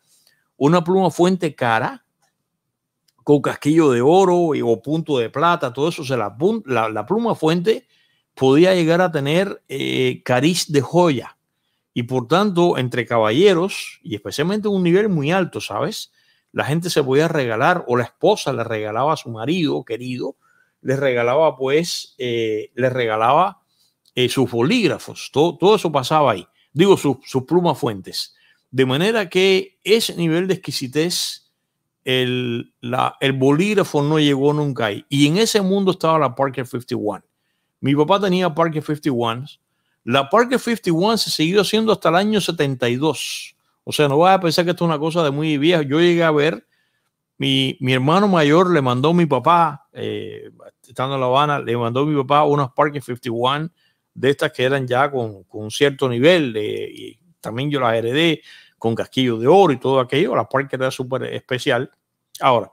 una pluma fuente cara, con casquillo de oro o punto de plata, todo eso. O sea, la pluma fuente podía llegar a tener cariz de joya, y por tanto entre caballeros, y especialmente un nivel muy alto, ¿sabes? La gente se podía regalar, o la esposa le regalaba a su marido querido, le regalaba sus bolígrafos. Todo eso pasaba ahí, digo, sus plumas fuentes, de manera que ese nivel de exquisitez el bolígrafo no llegó nunca ahí, y en ese mundo estaba la Parker 51. Mi papá tenía Parker 51. La Parker 51 se siguió haciendo hasta el año 72. O sea, no vas a pensar que esto es una cosa de muy vieja. Yo llegué a ver, mi hermano mayor le mandó a mi papá, estando en La Habana, le mandó a mi papá unas Parker 51 de estas que eran ya con cierto nivel. Y también yo las heredé con casquillo de oro y todo aquello. La Parker era súper especial. Ahora,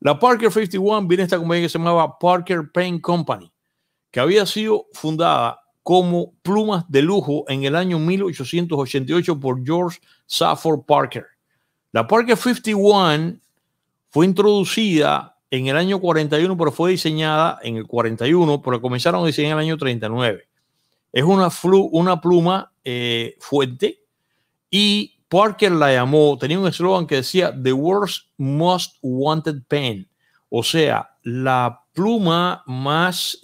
la Parker 51 viene esta compañía que se llamaba Parker Pen Company, que había sido fundada como plumas de lujo en el año 1888 por George Safford Parker. La Parker 51 fue introducida en el año 41, pero fue diseñada en el 41, pero comenzaron a diseñar en el año 39. Es una pluma fuente, y Parker la llamó, tenía un eslogan que decía "The World's Most Wanted Pen", o sea, la pluma más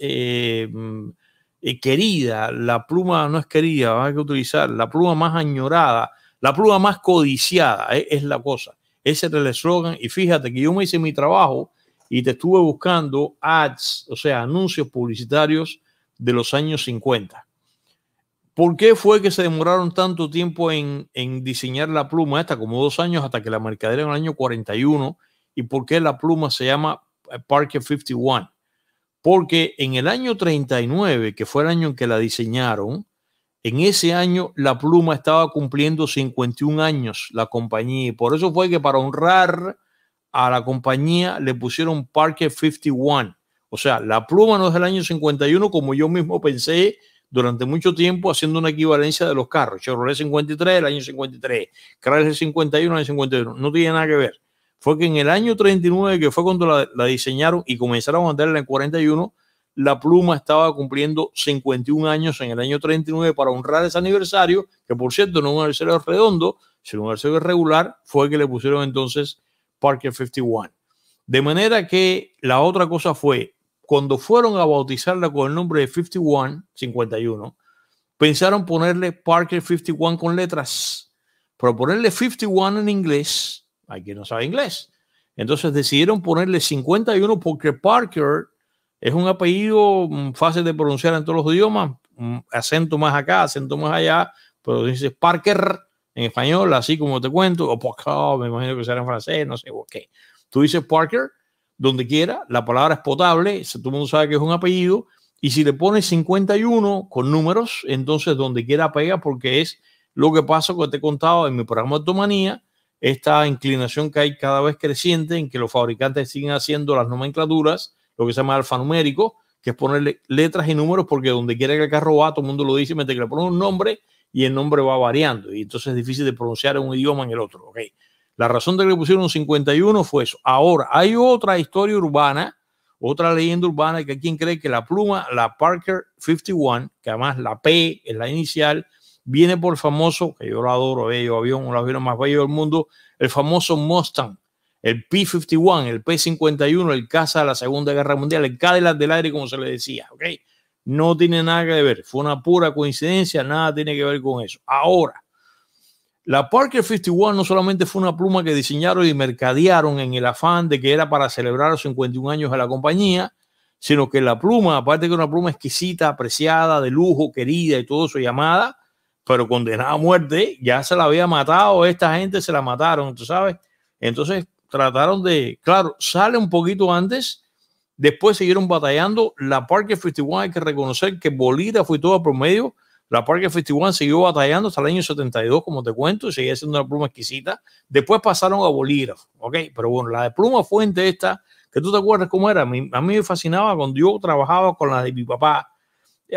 querida, la pluma no es querida, hay que utilizar la pluma más añorada, la pluma más codiciada, es la cosa. Ese era el eslogan. Y fíjate que yo me hice mi trabajo y te estuve buscando ads, o sea, anuncios publicitarios de los años 50. ¿Por qué fue que se demoraron tanto tiempo en diseñar la pluma esta? Como 2 años, hasta que la mercadearon en el año 41. ¿Y por qué la pluma se llama Parker 51? Porque en el año 39, que fue el año en que la diseñaron, en ese año la pluma estaba cumpliendo 51 años, la compañía, y por eso fue que para honrar a la compañía le pusieron Parker 51. O sea, la pluma no es del año 51, como yo mismo pensé durante mucho tiempo, haciendo una equivalencia de los carros. Chevrolet 53, el año 53, Chrysler 51, el año 51, no tiene nada que ver. Fue que en el año 39, que fue cuando la diseñaron y comenzaron a venderla en 41, La Pluma estaba cumpliendo 51 años en el año 39 para honrar ese aniversario, que por cierto no es un aniversario redondo, sino un aniversario regular, fue el que le pusieron entonces Parker 51. De manera que la otra cosa fue, cuando fueron a bautizarla con el nombre de 51, pensaron ponerle Parker 51 con letras, pero ponerle 51 en inglés, hay quien no sabe inglés. Entonces decidieron ponerle 51 porque Parker es un apellido fácil de pronunciar en todos los idiomas, acento más acá, acento más allá, pero dices Parker en español, así como te cuento, o Parker, me imagino que será en francés, no sé, ok. Tú dices Parker donde quiera, la palabra es potable, todo el mundo sabe que es un apellido, y si le pones 51 con números, entonces donde quiera pega, porque es lo que pasa, que te he contado en mi programa de Automanía, esta inclinación que hay cada vez creciente en que los fabricantes siguen haciendo las nomenclaturas, lo que se llama alfanumérico, que es ponerle letras y números, porque donde quiera que el carro va, todo el mundo lo dice, mientras que le ponen un nombre y el nombre va variando, y entonces es difícil de pronunciar en un idioma en el otro. Okay. La razón de que le pusieron 51 fue eso. Ahora, hay otra historia urbana, otra leyenda urbana, que hay quien cree que la pluma, la Parker 51, que además la P es la inicial, viene por el famoso, que yo lo adoro, bello avión, uno de los aviones más bellos del mundo, el famoso Mustang, el P-51, el P-51, el caza de la Segunda Guerra Mundial, el Cadillac del aire, como se le decía, ¿ok? No tiene nada que ver, fue una pura coincidencia, nada tiene que ver con eso. Ahora, la Parker 51 no solamente fue una pluma que diseñaron y mercadearon en el afán de que era para celebrar los 51 años de la compañía, sino que la pluma, aparte de que era una pluma exquisita, apreciada, de lujo, querida y todo eso, llamada, pero condenada a muerte, ya se la había matado, esta gente se la mataron, tú sabes. Entonces trataron de, claro, sale un poquito antes, después siguieron batallando. La Parker 51, hay que reconocer que bolígrafo y todo promedio, la Parker 51 siguió batallando hasta el año 72, como te cuento, y seguía siendo una pluma exquisita. Después pasaron a bolígrafo, ok, pero bueno, la de pluma fuente esta, que tú te acuerdas cómo era, a mí me fascinaba cuando yo trabajaba con la de mi papá,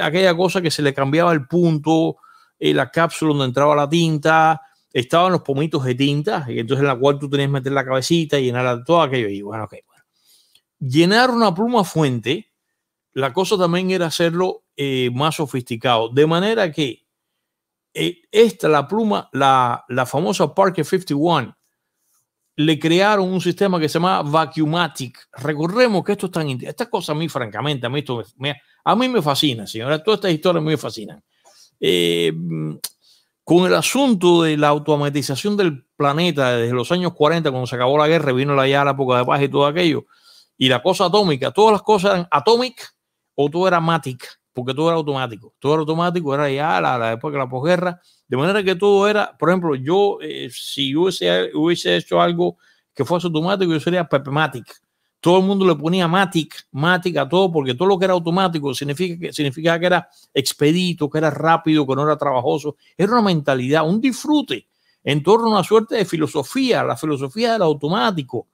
aquella cosa que se le cambiaba el punto, la cápsula donde entraba la tinta, estaban los pomitos de tinta, y entonces en la cual tú tenías que meter la cabecita y llenar todo aquello. Y bueno, ok, bueno. Llenar una pluma fuente, la cosa también era hacerlo más sofisticado. De manera que esta, la pluma, la famosa Parker 51, le crearon un sistema que se llama Vacuumatic. Recordemos que esto es tan... Estas cosas a mí, francamente, a mí me fascina, señora. Todas estas historias me fascinan. Con el asunto de la automatización del planeta desde los años 40, cuando se acabó la guerra, vino la época de paz y todo aquello, y la cosa atómica, todas las cosas eran atomic o todo era matic, porque todo era automático. Todo era automático, era ya la época de la posguerra, de manera que todo era, por ejemplo, yo si hubiese hecho algo que fuese automático, yo sería Papermatic. Todo el mundo le ponía matic a todo, porque todo lo que era automático significaba que era expedito, que era rápido, que no era trabajoso. Era una mentalidad, un disfrute en torno a una suerte de filosofía, la filosofía del automático.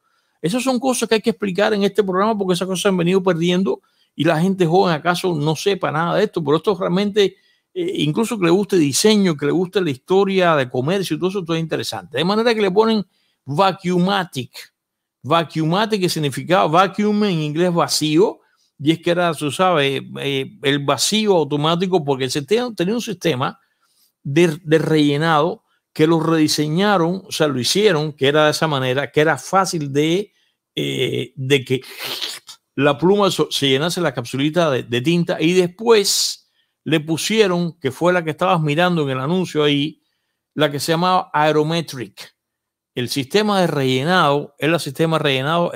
Esas son cosas que hay que explicar en este programa, porque esas cosas se han venido perdiendo y la gente joven acaso no sepa nada de esto. Pero esto realmente, incluso que le guste diseño, que le guste la historia de comercio y todo eso, todo es interesante. De manera que le ponen Vacuumatic. Vacuumate, que significaba vacuum en inglés, vacío, y es que era, tú sabes, el vacío automático, porque el sistema tenía un sistema de rellenado que lo rediseñaron, o sea, lo hicieron, que era de esa manera, que era fácil de que la pluma se llenase la capsulita de tinta, y después le pusieron, que fue la que estabas mirando en el anuncio ahí, la que se llamaba Aerometric. El sistema de rellenado, el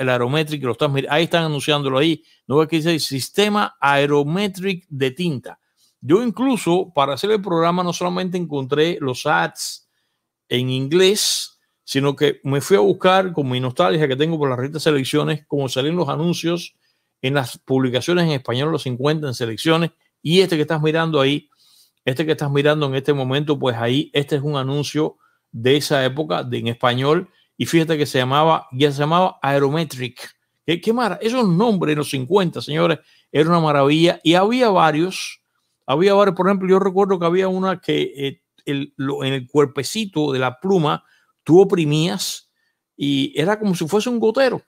aerométrico, lo estás mirando, ahí están anunciándolo ahí, no ves que dice sistema aerométrico de tinta. Yo incluso para hacer el programa no solamente encontré los ads en inglés, sino que me fui a buscar con mi nostalgia que tengo por las revistas Selecciones, como salen los anuncios en las publicaciones en español, los 50 en Selecciones, y este que estás mirando ahí, este que estás mirando en este momento, pues ahí, este es un anuncio de esa época en español, y fíjate que se llamaba Aerometric. Qué maravilla, esos nombres en los 50, señores, era una maravilla, y había varios, por ejemplo, yo recuerdo que había una que en el cuerpecito de la pluma tú oprimías y era como si fuese un gotero.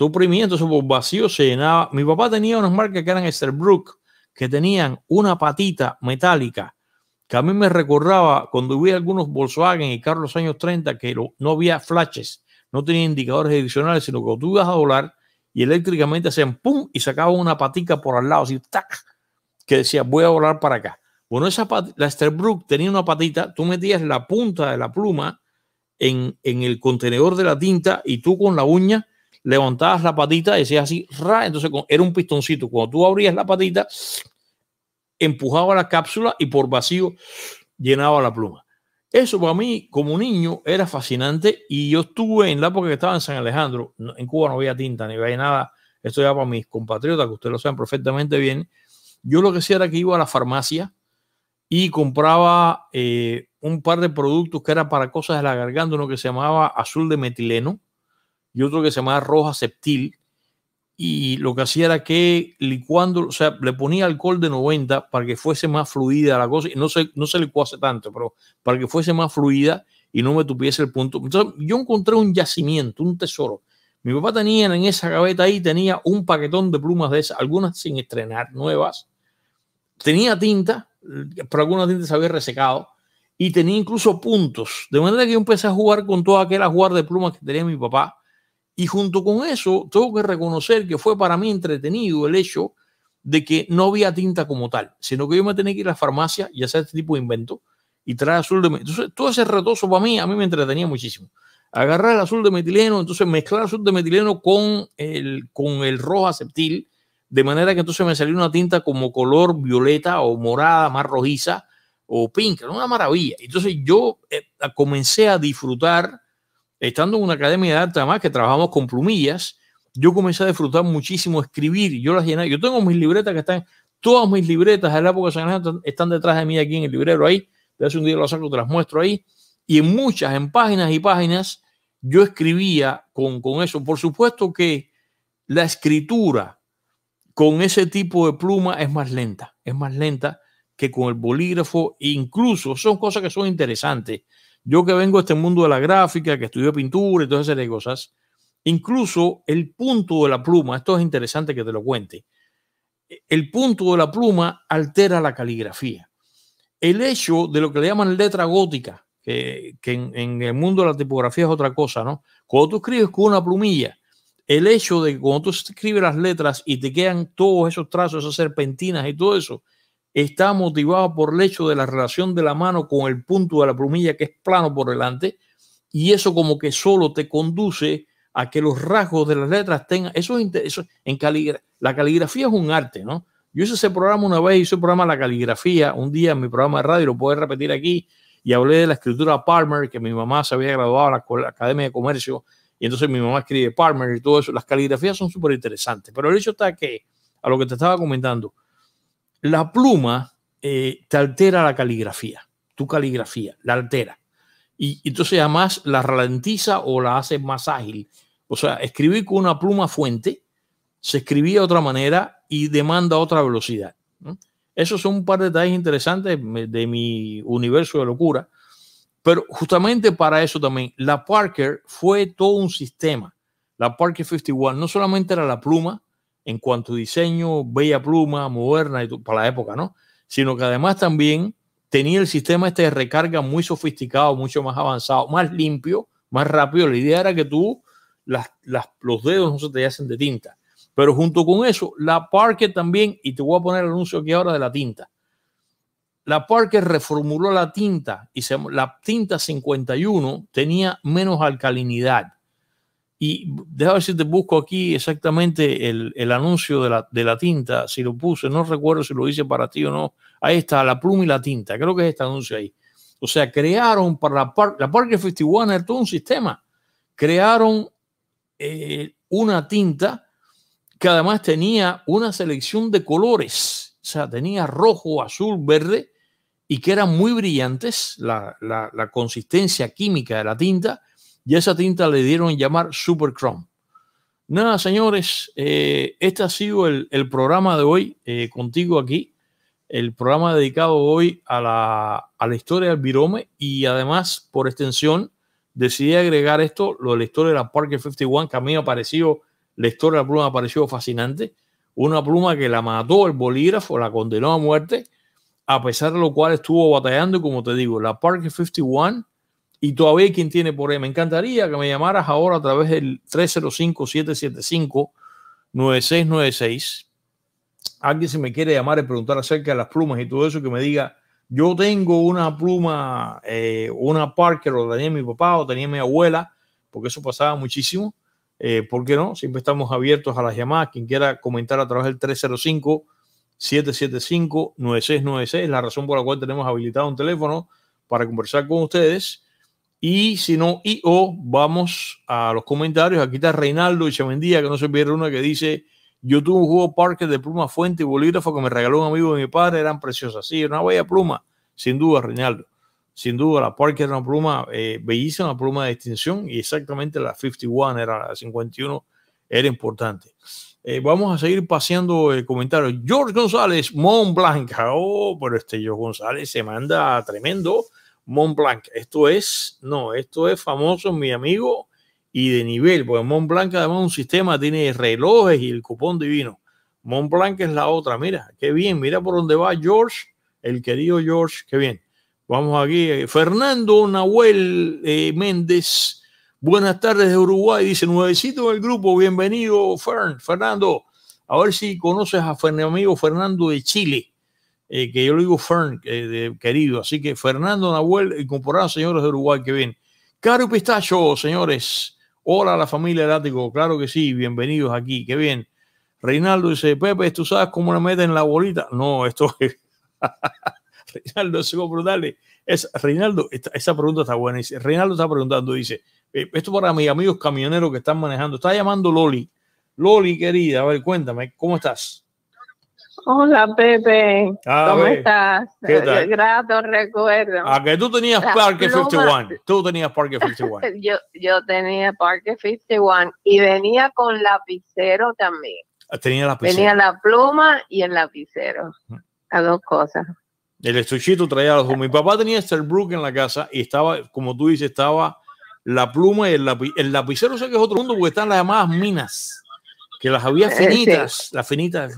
Todo oprimimiento por vacío se llenaba. Mi papá tenía unas marcas que eran Esterbrook, que tenían una patita metálica, que a mí me recordaba cuando vi algunos Volkswagen y carros de los años 30 que no había flashes, no tenía indicadores adicionales, sino que tú ibas a doblar y eléctricamente hacían pum y sacaban una patica por al lado, así tac, que decía voy a doblar para acá. Bueno, esa la Esterbrook tenía una patita, tú metías la punta de la pluma en el contenedor de la tinta y tú con la uña levantabas la patita y decías así, ra, entonces era un pistoncito. Cuando tú abrías la patita, empujaba la cápsula y por vacío llenaba la pluma. Eso para mí, como niño, era fascinante y yo estuve en la época que estaba en San Alejandro. En Cuba no había tinta, ni había nada. Esto ya para mis compatriotas, que ustedes lo saben perfectamente bien. Yo lo que hacía era que iba a la farmacia y compraba un par de productos que eran para cosas de la garganta, uno que se llamaba azul de metileno y otro que se llamaba roja septil, y lo que hacía era que licuando, o sea, le ponía alcohol de 90 para que fuese más fluida la cosa, y no se licuase tanto, pero para que fuese más fluida y no me tupiese el punto. Entonces yo encontré un yacimiento, un tesoro. Mi papá tenía en esa gaveta ahí, tenía un paquetón de plumas de esas, algunas sin estrenar, nuevas. Tenía tinta, pero algunas tintas se había resecado, y tenía incluso puntos. De manera que yo empecé a jugar con toda aquella guarda de plumas que tenía mi papá. Y junto con eso, tengo que reconocer que fue para mí entretenido el hecho de que no había tinta como tal, sino que yo me tenía que ir a la farmacia y hacer este tipo de invento y traer azul de metileno. Entonces, todo ese retozo para mí, a mí me entretenía muchísimo. Agarrar el azul de metileno, entonces mezclar el azul de metileno con el roja septil, de manera que entonces me salió una tinta como color violeta o morada, más rojiza o pink. Era una maravilla. Entonces, yo comencé a disfrutar. Estando en una academia de arte, además, que trabajamos con plumillas, yo comencé a disfrutar muchísimo escribir. Yo las llenaba. Yo tengo mis libretas que están, todas mis libretas de la época de San Alejandro están detrás de mí aquí en el librero ahí. De hace un día lo saco, te las muestro ahí. Y en muchas, en páginas y páginas, yo escribía con eso. Por supuesto que la escritura con ese tipo de pluma es más lenta que con el bolígrafo. Incluso son cosas que son interesantes. Yo que vengo de este mundo de la gráfica, que estudié pintura y todas esas cosas, incluso el punto de la pluma, esto es interesante que te lo cuente, el punto de la pluma altera la caligrafía. El hecho de lo que le llaman letra gótica, que en el mundo de la tipografía es otra cosa, ¿no? Cuando tú escribes con una plumilla, el hecho de que cuando tú escribes las letras y te quedan todos esos trazos, esas serpentinas y todo eso, está motivado por el hecho de la relación de la mano con el punto de la plumilla, que es plano por delante, y eso como que solo te conduce a que los rasgos de las letras tengan eso en la caligrafía es un arte, ¿no? Yo hice ese programa una vez, hice el programa La Caligrafía un día en mi programa de radio, lo puedo repetir aquí, y hablé de la escritura Palmer, que mi mamá se había graduado en la Academia de Comercio, y entonces mi mamá escribe Palmer y todo eso. Las caligrafías son súper interesantes, pero el hecho está que, a lo que te estaba comentando, la pluma te altera la caligrafía, tu caligrafía, la altera. Y entonces además la ralentiza o la hace más ágil. O sea, escribir con una pluma fuente se escribía de otra manera y demanda otra velocidad, ¿no? Esos son un par de detalles interesantes de mi universo de locura. Pero justamente para eso también, la Parker fue todo un sistema. La Parker 51 no solamente era la pluma, en cuanto a diseño, bella pluma, moderna, y para la época, ¿no? Sino que además también tenía el sistema este de recarga muy sofisticado, mucho más avanzado, más limpio, más rápido. La idea era que tú, los dedos no se te hacen de tinta. Pero junto con eso, la Parker también, y te voy a poner el anuncio aquí ahora de la tinta. La Parker reformuló la tinta y la tinta 51 tenía menos alcalinidad. Y déjame ver si te busco aquí exactamente el anuncio de la tinta, si lo puse, no recuerdo si lo hice para ti o no. Ahí está, la pluma y la tinta, creo que es este anuncio ahí. O sea, crearon para la Parker 51, era todo un sistema. Crearon una tinta que además tenía una selección de colores. O sea, tenía rojo, azul, verde, y que eran muy brillantes, la consistencia química de la tinta. Y esa tinta le dieron llamar Super Chrome. Nada, señores, este ha sido el programa de hoy contigo aquí. El programa dedicado hoy a la historia del Birome, y además, por extensión, decidí agregar esto, lo de la historia de la Parker 51, que a mí me pareció la historia de la pluma me pareció fascinante. Una pluma que la mató el bolígrafo, la condenó a muerte, a pesar de lo cual estuvo batallando. Y como te digo, la Parker 51, y todavía hay quien tiene por ahí. Me encantaría que me llamaras ahora a través del 305-775-9696. Alguien se me quiere llamar y preguntar acerca de las plumas y todo eso, que me diga, yo tengo una pluma, una Parker, o tenía mi papá, o tenía mi abuela, porque eso pasaba muchísimo. ¿Por qué no? Siempre estamos abiertos a las llamadas. Quien quiera comentar a través del 305-775-9696, la razón por la cual tenemos habilitado un teléfono para conversar con ustedes. Y si no, vamos a los comentarios. Aquí está Reinaldo y Chamendía, que no se pierde una, que dice: yo tuve un juego Parker de pluma fuente y bolígrafo que me regaló un amigo de mi padre, eran preciosas. Sí, una bella pluma, sin duda, Reinaldo. Sin duda, la Parker era una pluma bellísima, una pluma de distinción, y exactamente la 51, era la 51, era importante. Vamos a seguir paseando el comentario. George González, Montblanc. Oh, pero este George González se manda tremendo. Montblanc, esto es, no, esto es famoso, mi amigo, y de nivel, porque Montblanc además un sistema, tiene relojes y el cupón divino. Montblanc es la otra, mira, qué bien, mira por dónde va George, el querido George, qué bien. Vamos aquí, Fernando Nahuel Méndez, buenas tardes de Uruguay, dice, nuevecito del grupo, bienvenido Fernando, a ver si conoces a mi amigo Fernando de Chile, que yo le digo Fern, querido, así que Fernando Nahuel, incorporado, señores de Uruguay, qué bien. Caro Pistacho, señores. Hola a la familia del Ático, claro que sí, bienvenidos aquí, qué bien. Reinaldo dice, Pepe, ¿tú sabes cómo le meten la bolita? No, esto es... Reinaldo, eso es brutal. Reinaldo, esa pregunta está buena. Reinaldo está preguntando, dice, esto para mis amigos camioneros que están manejando. Está llamando Loli. Loli, querida, a ver, cuéntame, ¿cómo estás? Hola, Pepe. ¿Cómo estás? ¿Qué tal? Grato recuerdo. A que tú tenías Parker 51. Tú tenías Parker 51. yo tenía Parker 51 y venía con lapicero también. Tenía lapicero. Venía la pluma y el lapicero. Las dos cosas. El estuchito traía los dos. Mi papá tenía Esterbrook en la casa y estaba, como tú dices, estaba la pluma y el lapicero. Sé que es otro mundo porque están las llamadas minas. Que las había finitas, sí. Las finitas,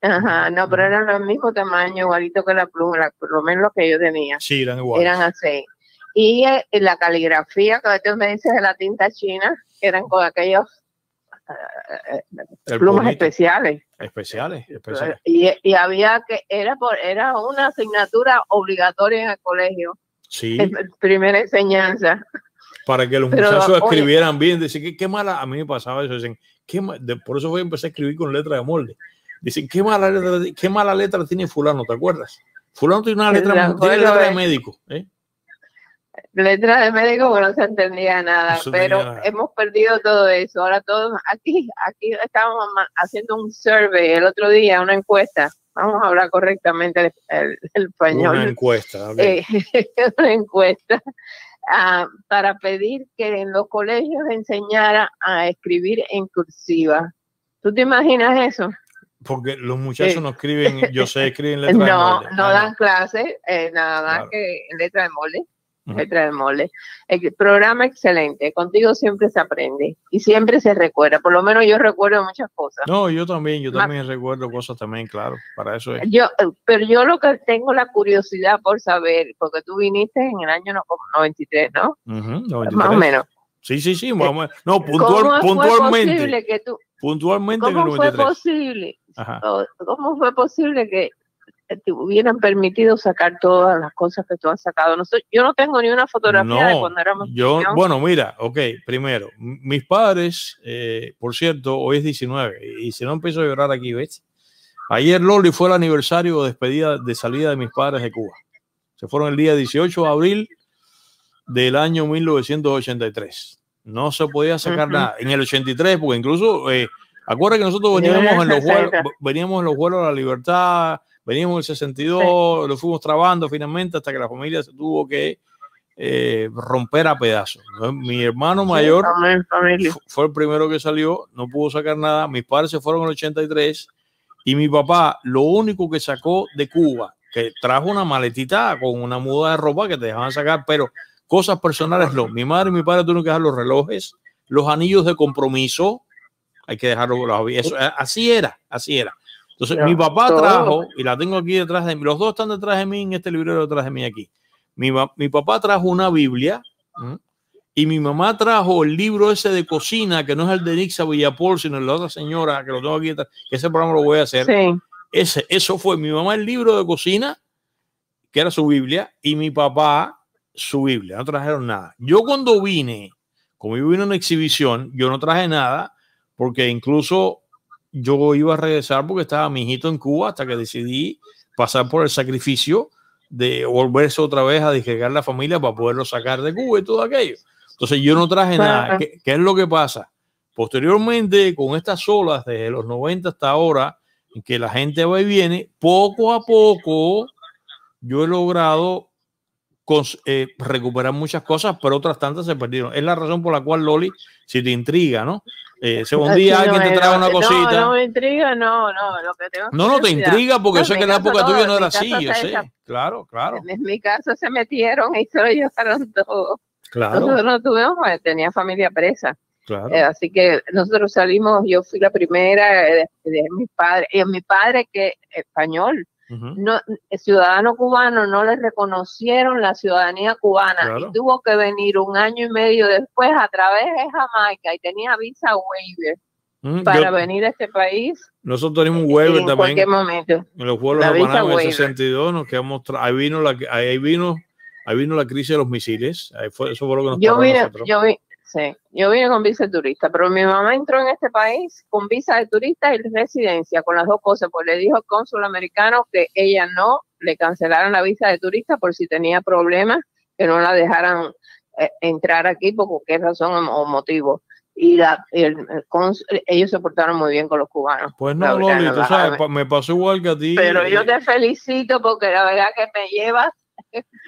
ajá, no, pero eran del mismo tamaño, igualito que la pluma, por lo menos lo que yo tenía. Sí, eran iguales. Eran así. Y la caligrafía, que tú me dices de la tinta china, que eran con aquellos plumas especiales. Especiales. Y había que, era una asignatura obligatoria en el colegio. Sí. Primera enseñanza. Para que los muchachos escribieran bien. Dicen, qué mala, a mí me pasaba eso. Dicen, por eso empecé a escribir con letra de molde. Dicen, qué mala letra tiene fulano, ¿te acuerdas? Fulano tiene una letra, tiene letra de médico. Letra de médico, bueno, se entendía nada, pero hemos perdido todo eso. Ahora todos, aquí estábamos haciendo un survey el otro día, una encuesta. Vamos a hablar correctamente el español. Una encuesta. Okay. Una encuesta. Para pedir que en los colegios enseñara a escribir en cursiva. ¿Tú te imaginas eso? Porque los muchachos no escriben, yo sé, escriben letras de molde. No dan clases, nada más que letras de molde. Letra de molde. El programa excelente, contigo siempre se aprende y siempre se recuerda, por lo menos yo recuerdo muchas cosas. No, yo también recuerdo cosas también, claro, para eso es. Pero yo lo que tengo la curiosidad por saber, porque tú viniste en el año 93, ¿no? 93. Más o menos. Sí, más o menos. No, puntualmente en el 93. ¿Cómo fue posible que te hubieran permitido sacar todas las cosas que tú has sacado? Yo no tengo ni una fotografía de cuando éramos niños. Bueno, mira, ok, primero, mis padres, por cierto, hoy es 19, y si no empiezo a llorar aquí, ¿ves? Ayer, Loli, fue el aniversario de despedida, de salida de mis padres de Cuba. Se fueron el día 18 de abril del año 1983. No se podía sacar nada. En el 83, porque incluso, acuérdate que nosotros veníamos en los vuelos a la libertad. Veníamos en el 62, sí. Lo fuimos trabando finalmente hasta que la familia se tuvo que romper a pedazos. Mi hermano mayor fue el primero que salió, no pudo sacar nada. Mis padres se fueron en el 83 y mi papá lo único que sacó de Cuba, que trajo una maletita con una muda de ropa que te dejaban sacar, pero cosas personales no. Mi madre y mi padre tuvieron que dejar los relojes, los anillos de compromiso, hay que dejarlo los avisos. Eso, así era, así era. Entonces mi papá trajo, y la tengo aquí detrás de mí, los dos están detrás de mí en este librero detrás de mí aquí. Mi papá trajo una Biblia, ¿m? Y mi mamá trajo el libro ese de cocina, que no es el de Nixa Villapol, sino el de la otra señora, que lo tengo aquí detrás, que ese programa lo voy a hacer. Sí. Ese, eso fue mi mamá el libro de cocina, que era su Biblia, y mi papá su Biblia. No trajeron nada. Yo cuando vine, como yo vine a una exhibición, yo no traje nada, porque incluso yo iba a regresar porque estaba mi hijito en Cuba, hasta que decidí pasar por el sacrificio de volverse otra vez a descargar la familia para poderlo sacar de Cuba y todo aquello. Entonces yo no traje nada. ¿Qué es lo que pasa? Posteriormente, con estas olas desde los 90 hasta ahora, en que la gente va y viene, poco a poco yo he logrado recuperar muchas cosas, pero otras tantas se perdieron. Es la razón por la cual, Loli, si te intriga, ¿no? Según día no, alguien te trae una cosita. No, no me intriga, no. Lo que tengo no te intriga porque no, eso es que en la época tuya no era así, yo sé. Claro, claro. En mi caso se metieron y solo llevaron todo. Claro. Nosotros no tuvimos, tenía familia presa. Claro. Así que nosotros salimos, yo fui la primera de mis padres, y mi padre que español, no, ciudadano cubano, no le reconocieron la ciudadanía cubana, claro. Y tuvo que venir un año y medio después a través de Jamaica y tenía visa waiver para venir a este país. Nosotros tenemos un waiver también. En cualquier momento. En los vuelos de Panamá en el 62 nos quedamos, ahí vino la crisis de los misiles. Eso fue lo que nos yo vine con visa de turista, pero mi mamá entró en este país con visa de turista y residencia, con las dos cosas, pues le dijo al cónsul americano que ella no le cancelaran la visa de turista por si tenía problemas, que no la dejaran entrar aquí por cualquier razón o motivo. Y ellos se portaron muy bien con los cubanos. Pues no, Loli, tú sabes, me pasó igual que a ti. Pero yo te felicito porque la verdad que me llevas.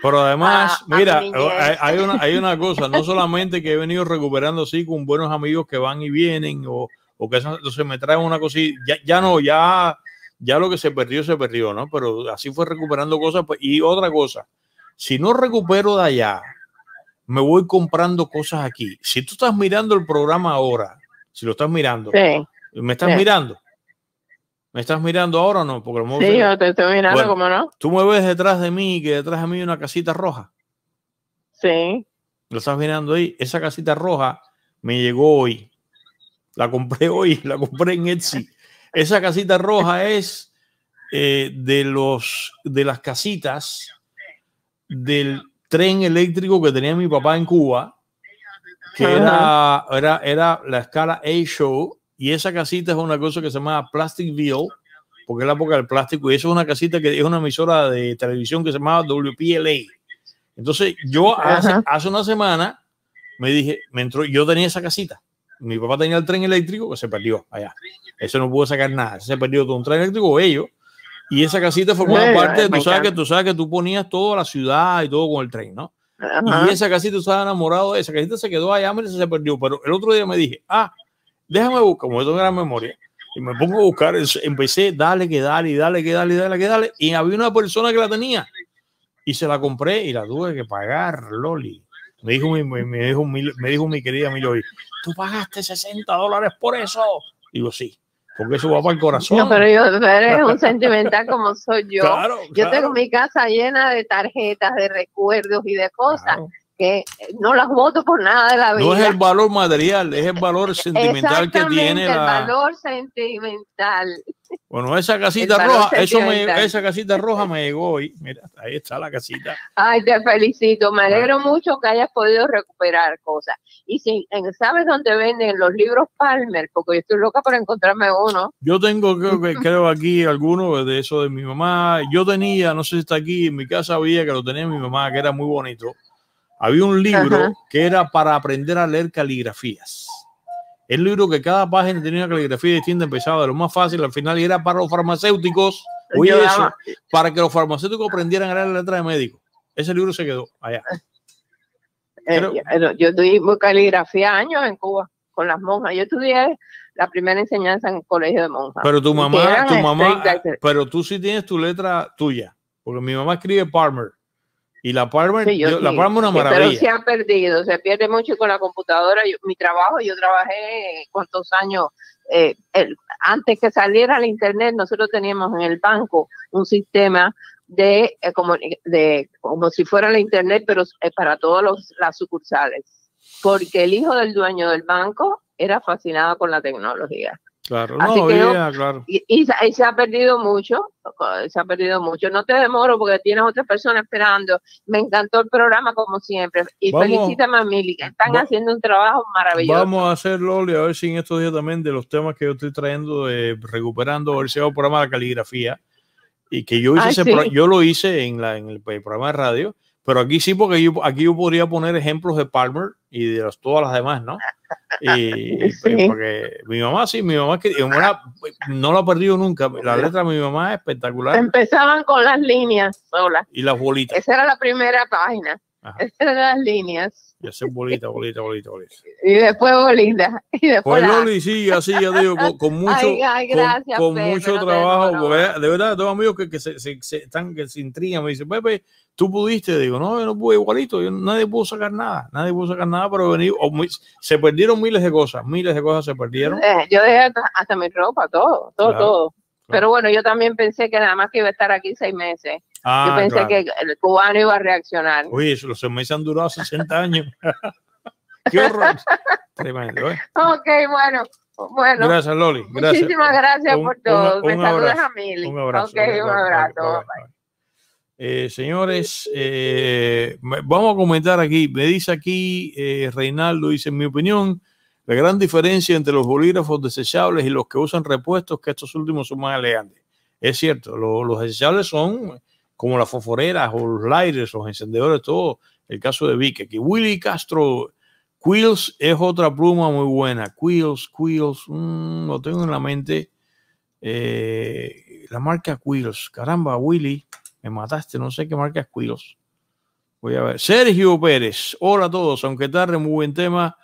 Pero además, mira, hay una cosa, no solamente que he venido recuperando así con buenos amigos que van y vienen o que entonces me traen una cosita, ya lo que se perdió, ¿no? Pero así fue recuperando cosas. Y otra cosa, si no recupero de allá, me voy comprando cosas aquí. Si tú estás mirando el programa ahora, si lo estás mirando, sí, me estás mirando. ¿Me estás mirando ahora o no? Porque lo sí, yo te estoy mirando, bueno, ¿cómo no? Tú me ves detrás de mí, que detrás de mí hay una casita roja. Sí. Lo estás mirando ahí. Esa casita roja me llegó hoy. La compré hoy, la compré en Etsy. Esa casita roja es de las casitas del tren eléctrico que tenía mi papá en Cuba, que era la escala A-Show. Y esa casita es una cosa que se llama Plasticville, porque es la época del plástico. Y eso es una casita que es una emisora de televisión que se llama WPLA. Entonces, yo hace una semana me dije, yo tenía esa casita. Mi papá tenía el tren eléctrico que se perdió allá. Eso no pudo sacar nada. Se perdió todo un tren eléctrico bello. Y esa casita formó parte, tú sabes que tú ponías toda la ciudad y todo con el tren, ¿no? Y esa casita estaba enamorado. Esa casita se quedó allá, y se perdió. Pero el otro día me dije, déjame buscar, como yo tengo gran memoria, y me pongo a buscar, empecé, dale, y había una persona que la tenía, y se la compré, y la tuve que pagar, Loli. Me dijo mi querida Milori, tú pagaste $60 por eso. Digo, sí, porque eso va para el corazón. No, pero tú eres un sentimental como soy yo. Claro, yo tengo mi casa llena de tarjetas, de recuerdos y de cosas. Claro. Que no las voto por nada de la vida. No es el valor material, es el valor sentimental que tiene el valor sentimental. Bueno, esa casita roja, esa casita roja me llegó hoy. Mira, ahí está la casita. Ay, te felicito. Me alegro mucho que hayas podido recuperar cosas. Y si sabes dónde venden los libros Palmer, porque yo estoy loca por encontrarme uno. Yo tengo, creo aquí alguno de eso de mi mamá. Yo tenía, no sé si está aquí, en mi casa había que lo tenía mi mamá, que era muy bonito. Había un libro que era para aprender a leer caligrafías. El libro que cada página tenía una caligrafía distinta, empezaba de lo más fácil al final, y era para los farmacéuticos. Oye, eso, para que los farmacéuticos aprendieran a leer la letra de médico. Ese libro se quedó allá. Yo estudié caligrafía años en Cuba con las monjas. Yo estudié la primera enseñanza en el colegio de monjas. Pero tu mamá, pero tú sí tienes tu letra tuya, porque mi mamá escribe Palmer. Y la Palmer, sí, la Palmer una maravilla. Pero se ha perdido, se pierde mucho con la computadora. Mi trabajo, yo trabajé cuántos años. Antes que saliera el internet, nosotros teníamos en el banco un sistema como si fuera la internet, pero para todas las sucursales. Porque el hijo del dueño del banco era fascinado con la tecnología. Claro, así no, que yeah, no, claro. Y se ha perdido mucho, No te demoro porque tienes otras personas esperando. Me encantó el programa como siempre. Y felicítame a Mili, que están haciendo un trabajo maravilloso. Vamos a hacerlo, Loli, a ver si en estos días también de los temas que yo estoy trayendo, recuperando, a ver si hago un programa de caligrafía. Y que yo hice yo lo hice en el programa de radio, pero aquí sí, porque aquí yo podría poner ejemplos de Palmer y de todas las demás, ¿no? Y porque mi mamá no la ha perdido nunca. La letra de mi mamá es espectacular. Empezaban con las líneas solas y las bolitas. Esa era la primera página. Ajá. Esas eran las líneas. Y hacer bolita. Y después bolita. Y después pues Loli, sí, así ya digo, con mucho, gracias, con Pepe, mucho trabajo. De verdad, tengo amigos que se intrigan, me dicen, Pepe, tú pudiste. Digo, no, yo no pude igualito, nadie pudo sacar nada, pero venir, se perdieron miles de cosas se perdieron. Yo dejé hasta mi ropa, todo, claro, todo. Claro. Pero bueno, yo también pensé que nada más que iba a estar aquí 6 meses. Yo pensé que el cubano iba a reaccionar. Uy, los 6 meses han durado 60 años. Qué horror. Tremendo, ¿eh? Ok, bueno. Gracias, Loli. Gracias. Muchísimas gracias por todo. Me saludas a Mili. Un abrazo. Ok, un abrazo. Bye. Señores, vamos a comentar aquí. Me dice aquí Reinaldo, dice, en mi opinión, la gran diferencia entre los bolígrafos desechables y los que usan repuestos, que estos últimos son más elegantes. Es cierto, los desechables son como las fosforeras o los lighters, los encendedores, todo el caso de BiC. Aquí Willy Castro, Quills es otra pluma muy buena. Quills, lo tengo en la mente. La marca Quills, caramba, Willy, me mataste, no sé qué marca es Quills. Voy a ver. Sergio Pérez, hola a todos, aunque tarde, muy buen tema.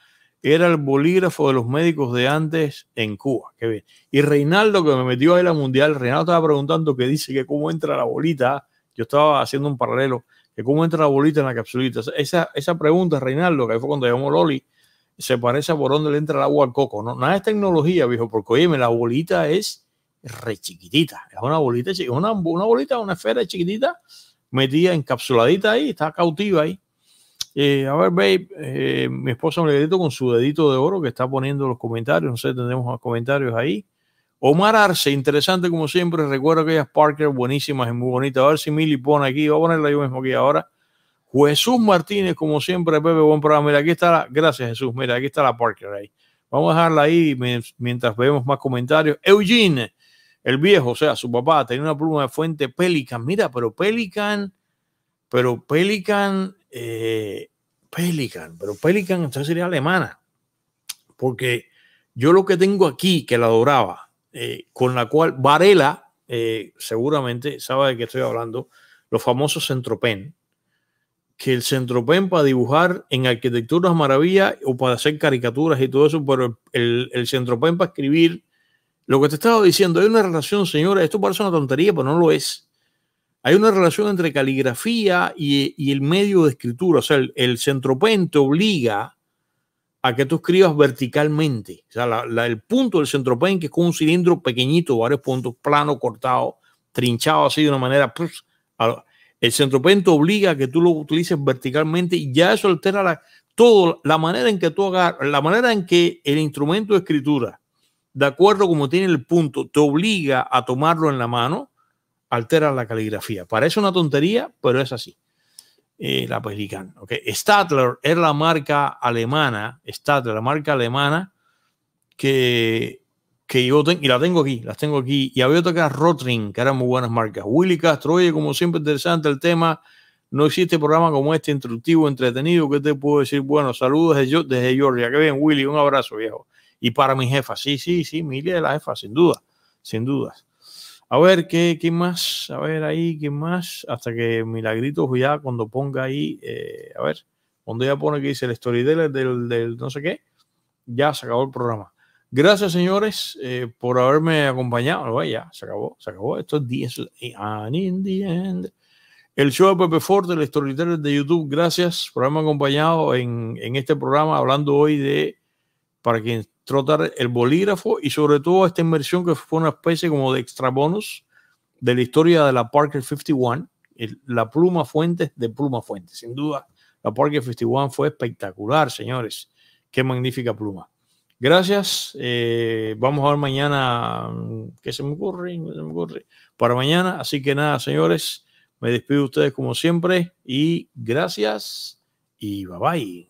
Era el bolígrafo de los médicos de antes en Cuba. Qué bien. Y Reinaldo, que me metió ahí la mundial, Reinaldo estaba preguntando que dice que cómo entra la bolita. Yo estaba haciendo un paralelo, que cómo entra la bolita en la capsulita. Esa pregunta, Reinaldo, que ahí fue cuando llamó Loli, se parece a por dónde le entra el agua al coco, ¿no? Nada es tecnología, viejo, porque oye, la bolita es re chiquitita. Es una bolita, una esfera chiquitita metida, encapsuladita ahí, está cautiva ahí. A ver, babe, mi esposa me dedito con su dedito de oro que está poniendo los comentarios, no sé, tendremos más comentarios ahí. Omar Arce, interesante como siempre, recuerdo aquellas Parker buenísimas y muy bonitas. A ver si Mili pone aquí, voy a ponerla yo mismo aquí ahora. Jesús Martínez, como siempre, Pepe, buen programa. Mira, aquí está gracias Jesús, mira, aquí está la Parker ahí. Vamos a dejarla ahí mientras vemos más comentarios. Eugene, el viejo, o sea, su papá, tenía una pluma de fuente Pelikan, mira, pero Pelikan, entonces sería alemana, porque yo lo que tengo aquí, que la adoraba, con la cual Varela, seguramente sabe de qué estoy hablando, los famosos Centropen, que el Centropen para dibujar en arquitecturas maravilla o para hacer caricaturas y todo eso, pero el Centropen para escribir, lo que te estaba diciendo, hay una relación, señora, esto parece una tontería, pero no lo es. Hay una relación entre caligrafía y el medio de escritura. O sea, el centropen te obliga a que tú escribas verticalmente. O sea, el punto del centropen, que es con un cilindro pequeñito, varios puntos, plano, cortado, trinchado así de una manera. El centropen te obliga a que tú lo utilices verticalmente y ya eso altera la manera en que tú agarras, la manera en que el instrumento de escritura, de acuerdo como tiene el punto, te obliga a tomarlo en la mano. Altera la caligrafía. Parece una tontería, pero es así. La Pelikan. Okay. Staedtler es la marca alemana. Staedtler, la marca alemana que yo tengo. Y las tengo aquí. Y había otra que era Rotring, que eran muy buenas marcas. Willy Castro, oye, como siempre, interesante el tema. No existe programa como este, instructivo, entretenido. ¿Qué te puedo decir? Bueno, saludos desde Georgia. Qué bien, Willy. Un abrazo, viejo. Y para mi jefa. Sí, Mili de la jefa, sin duda. Sin dudas. A ver, ¿qué más? A ver ahí, ¿qué más? Hasta que Milagritos ya cuando ponga ahí, a ver, cuando ya pone que dice el storyteller del no sé qué, ya se acabó el programa. Gracias, señores, por haberme acompañado. Bueno, ya, se acabó. Esto es 10 and in the end. El show de Pepe Forte, el storyteller de YouTube, gracias por haberme acompañado en este programa, hablando hoy de, para quien trotar el bolígrafo, y sobre todo esta inversión que fue una especie como de extra bonus de la historia de la Parker 51, la pluma fuentes de pluma fuentes. Sin duda, la Parker 51 fue espectacular, señores. Qué magnífica pluma. Gracias. Vamos a ver mañana qué se me ocurre, para mañana. Así que nada, señores. Me despido de ustedes como siempre y gracias y bye bye.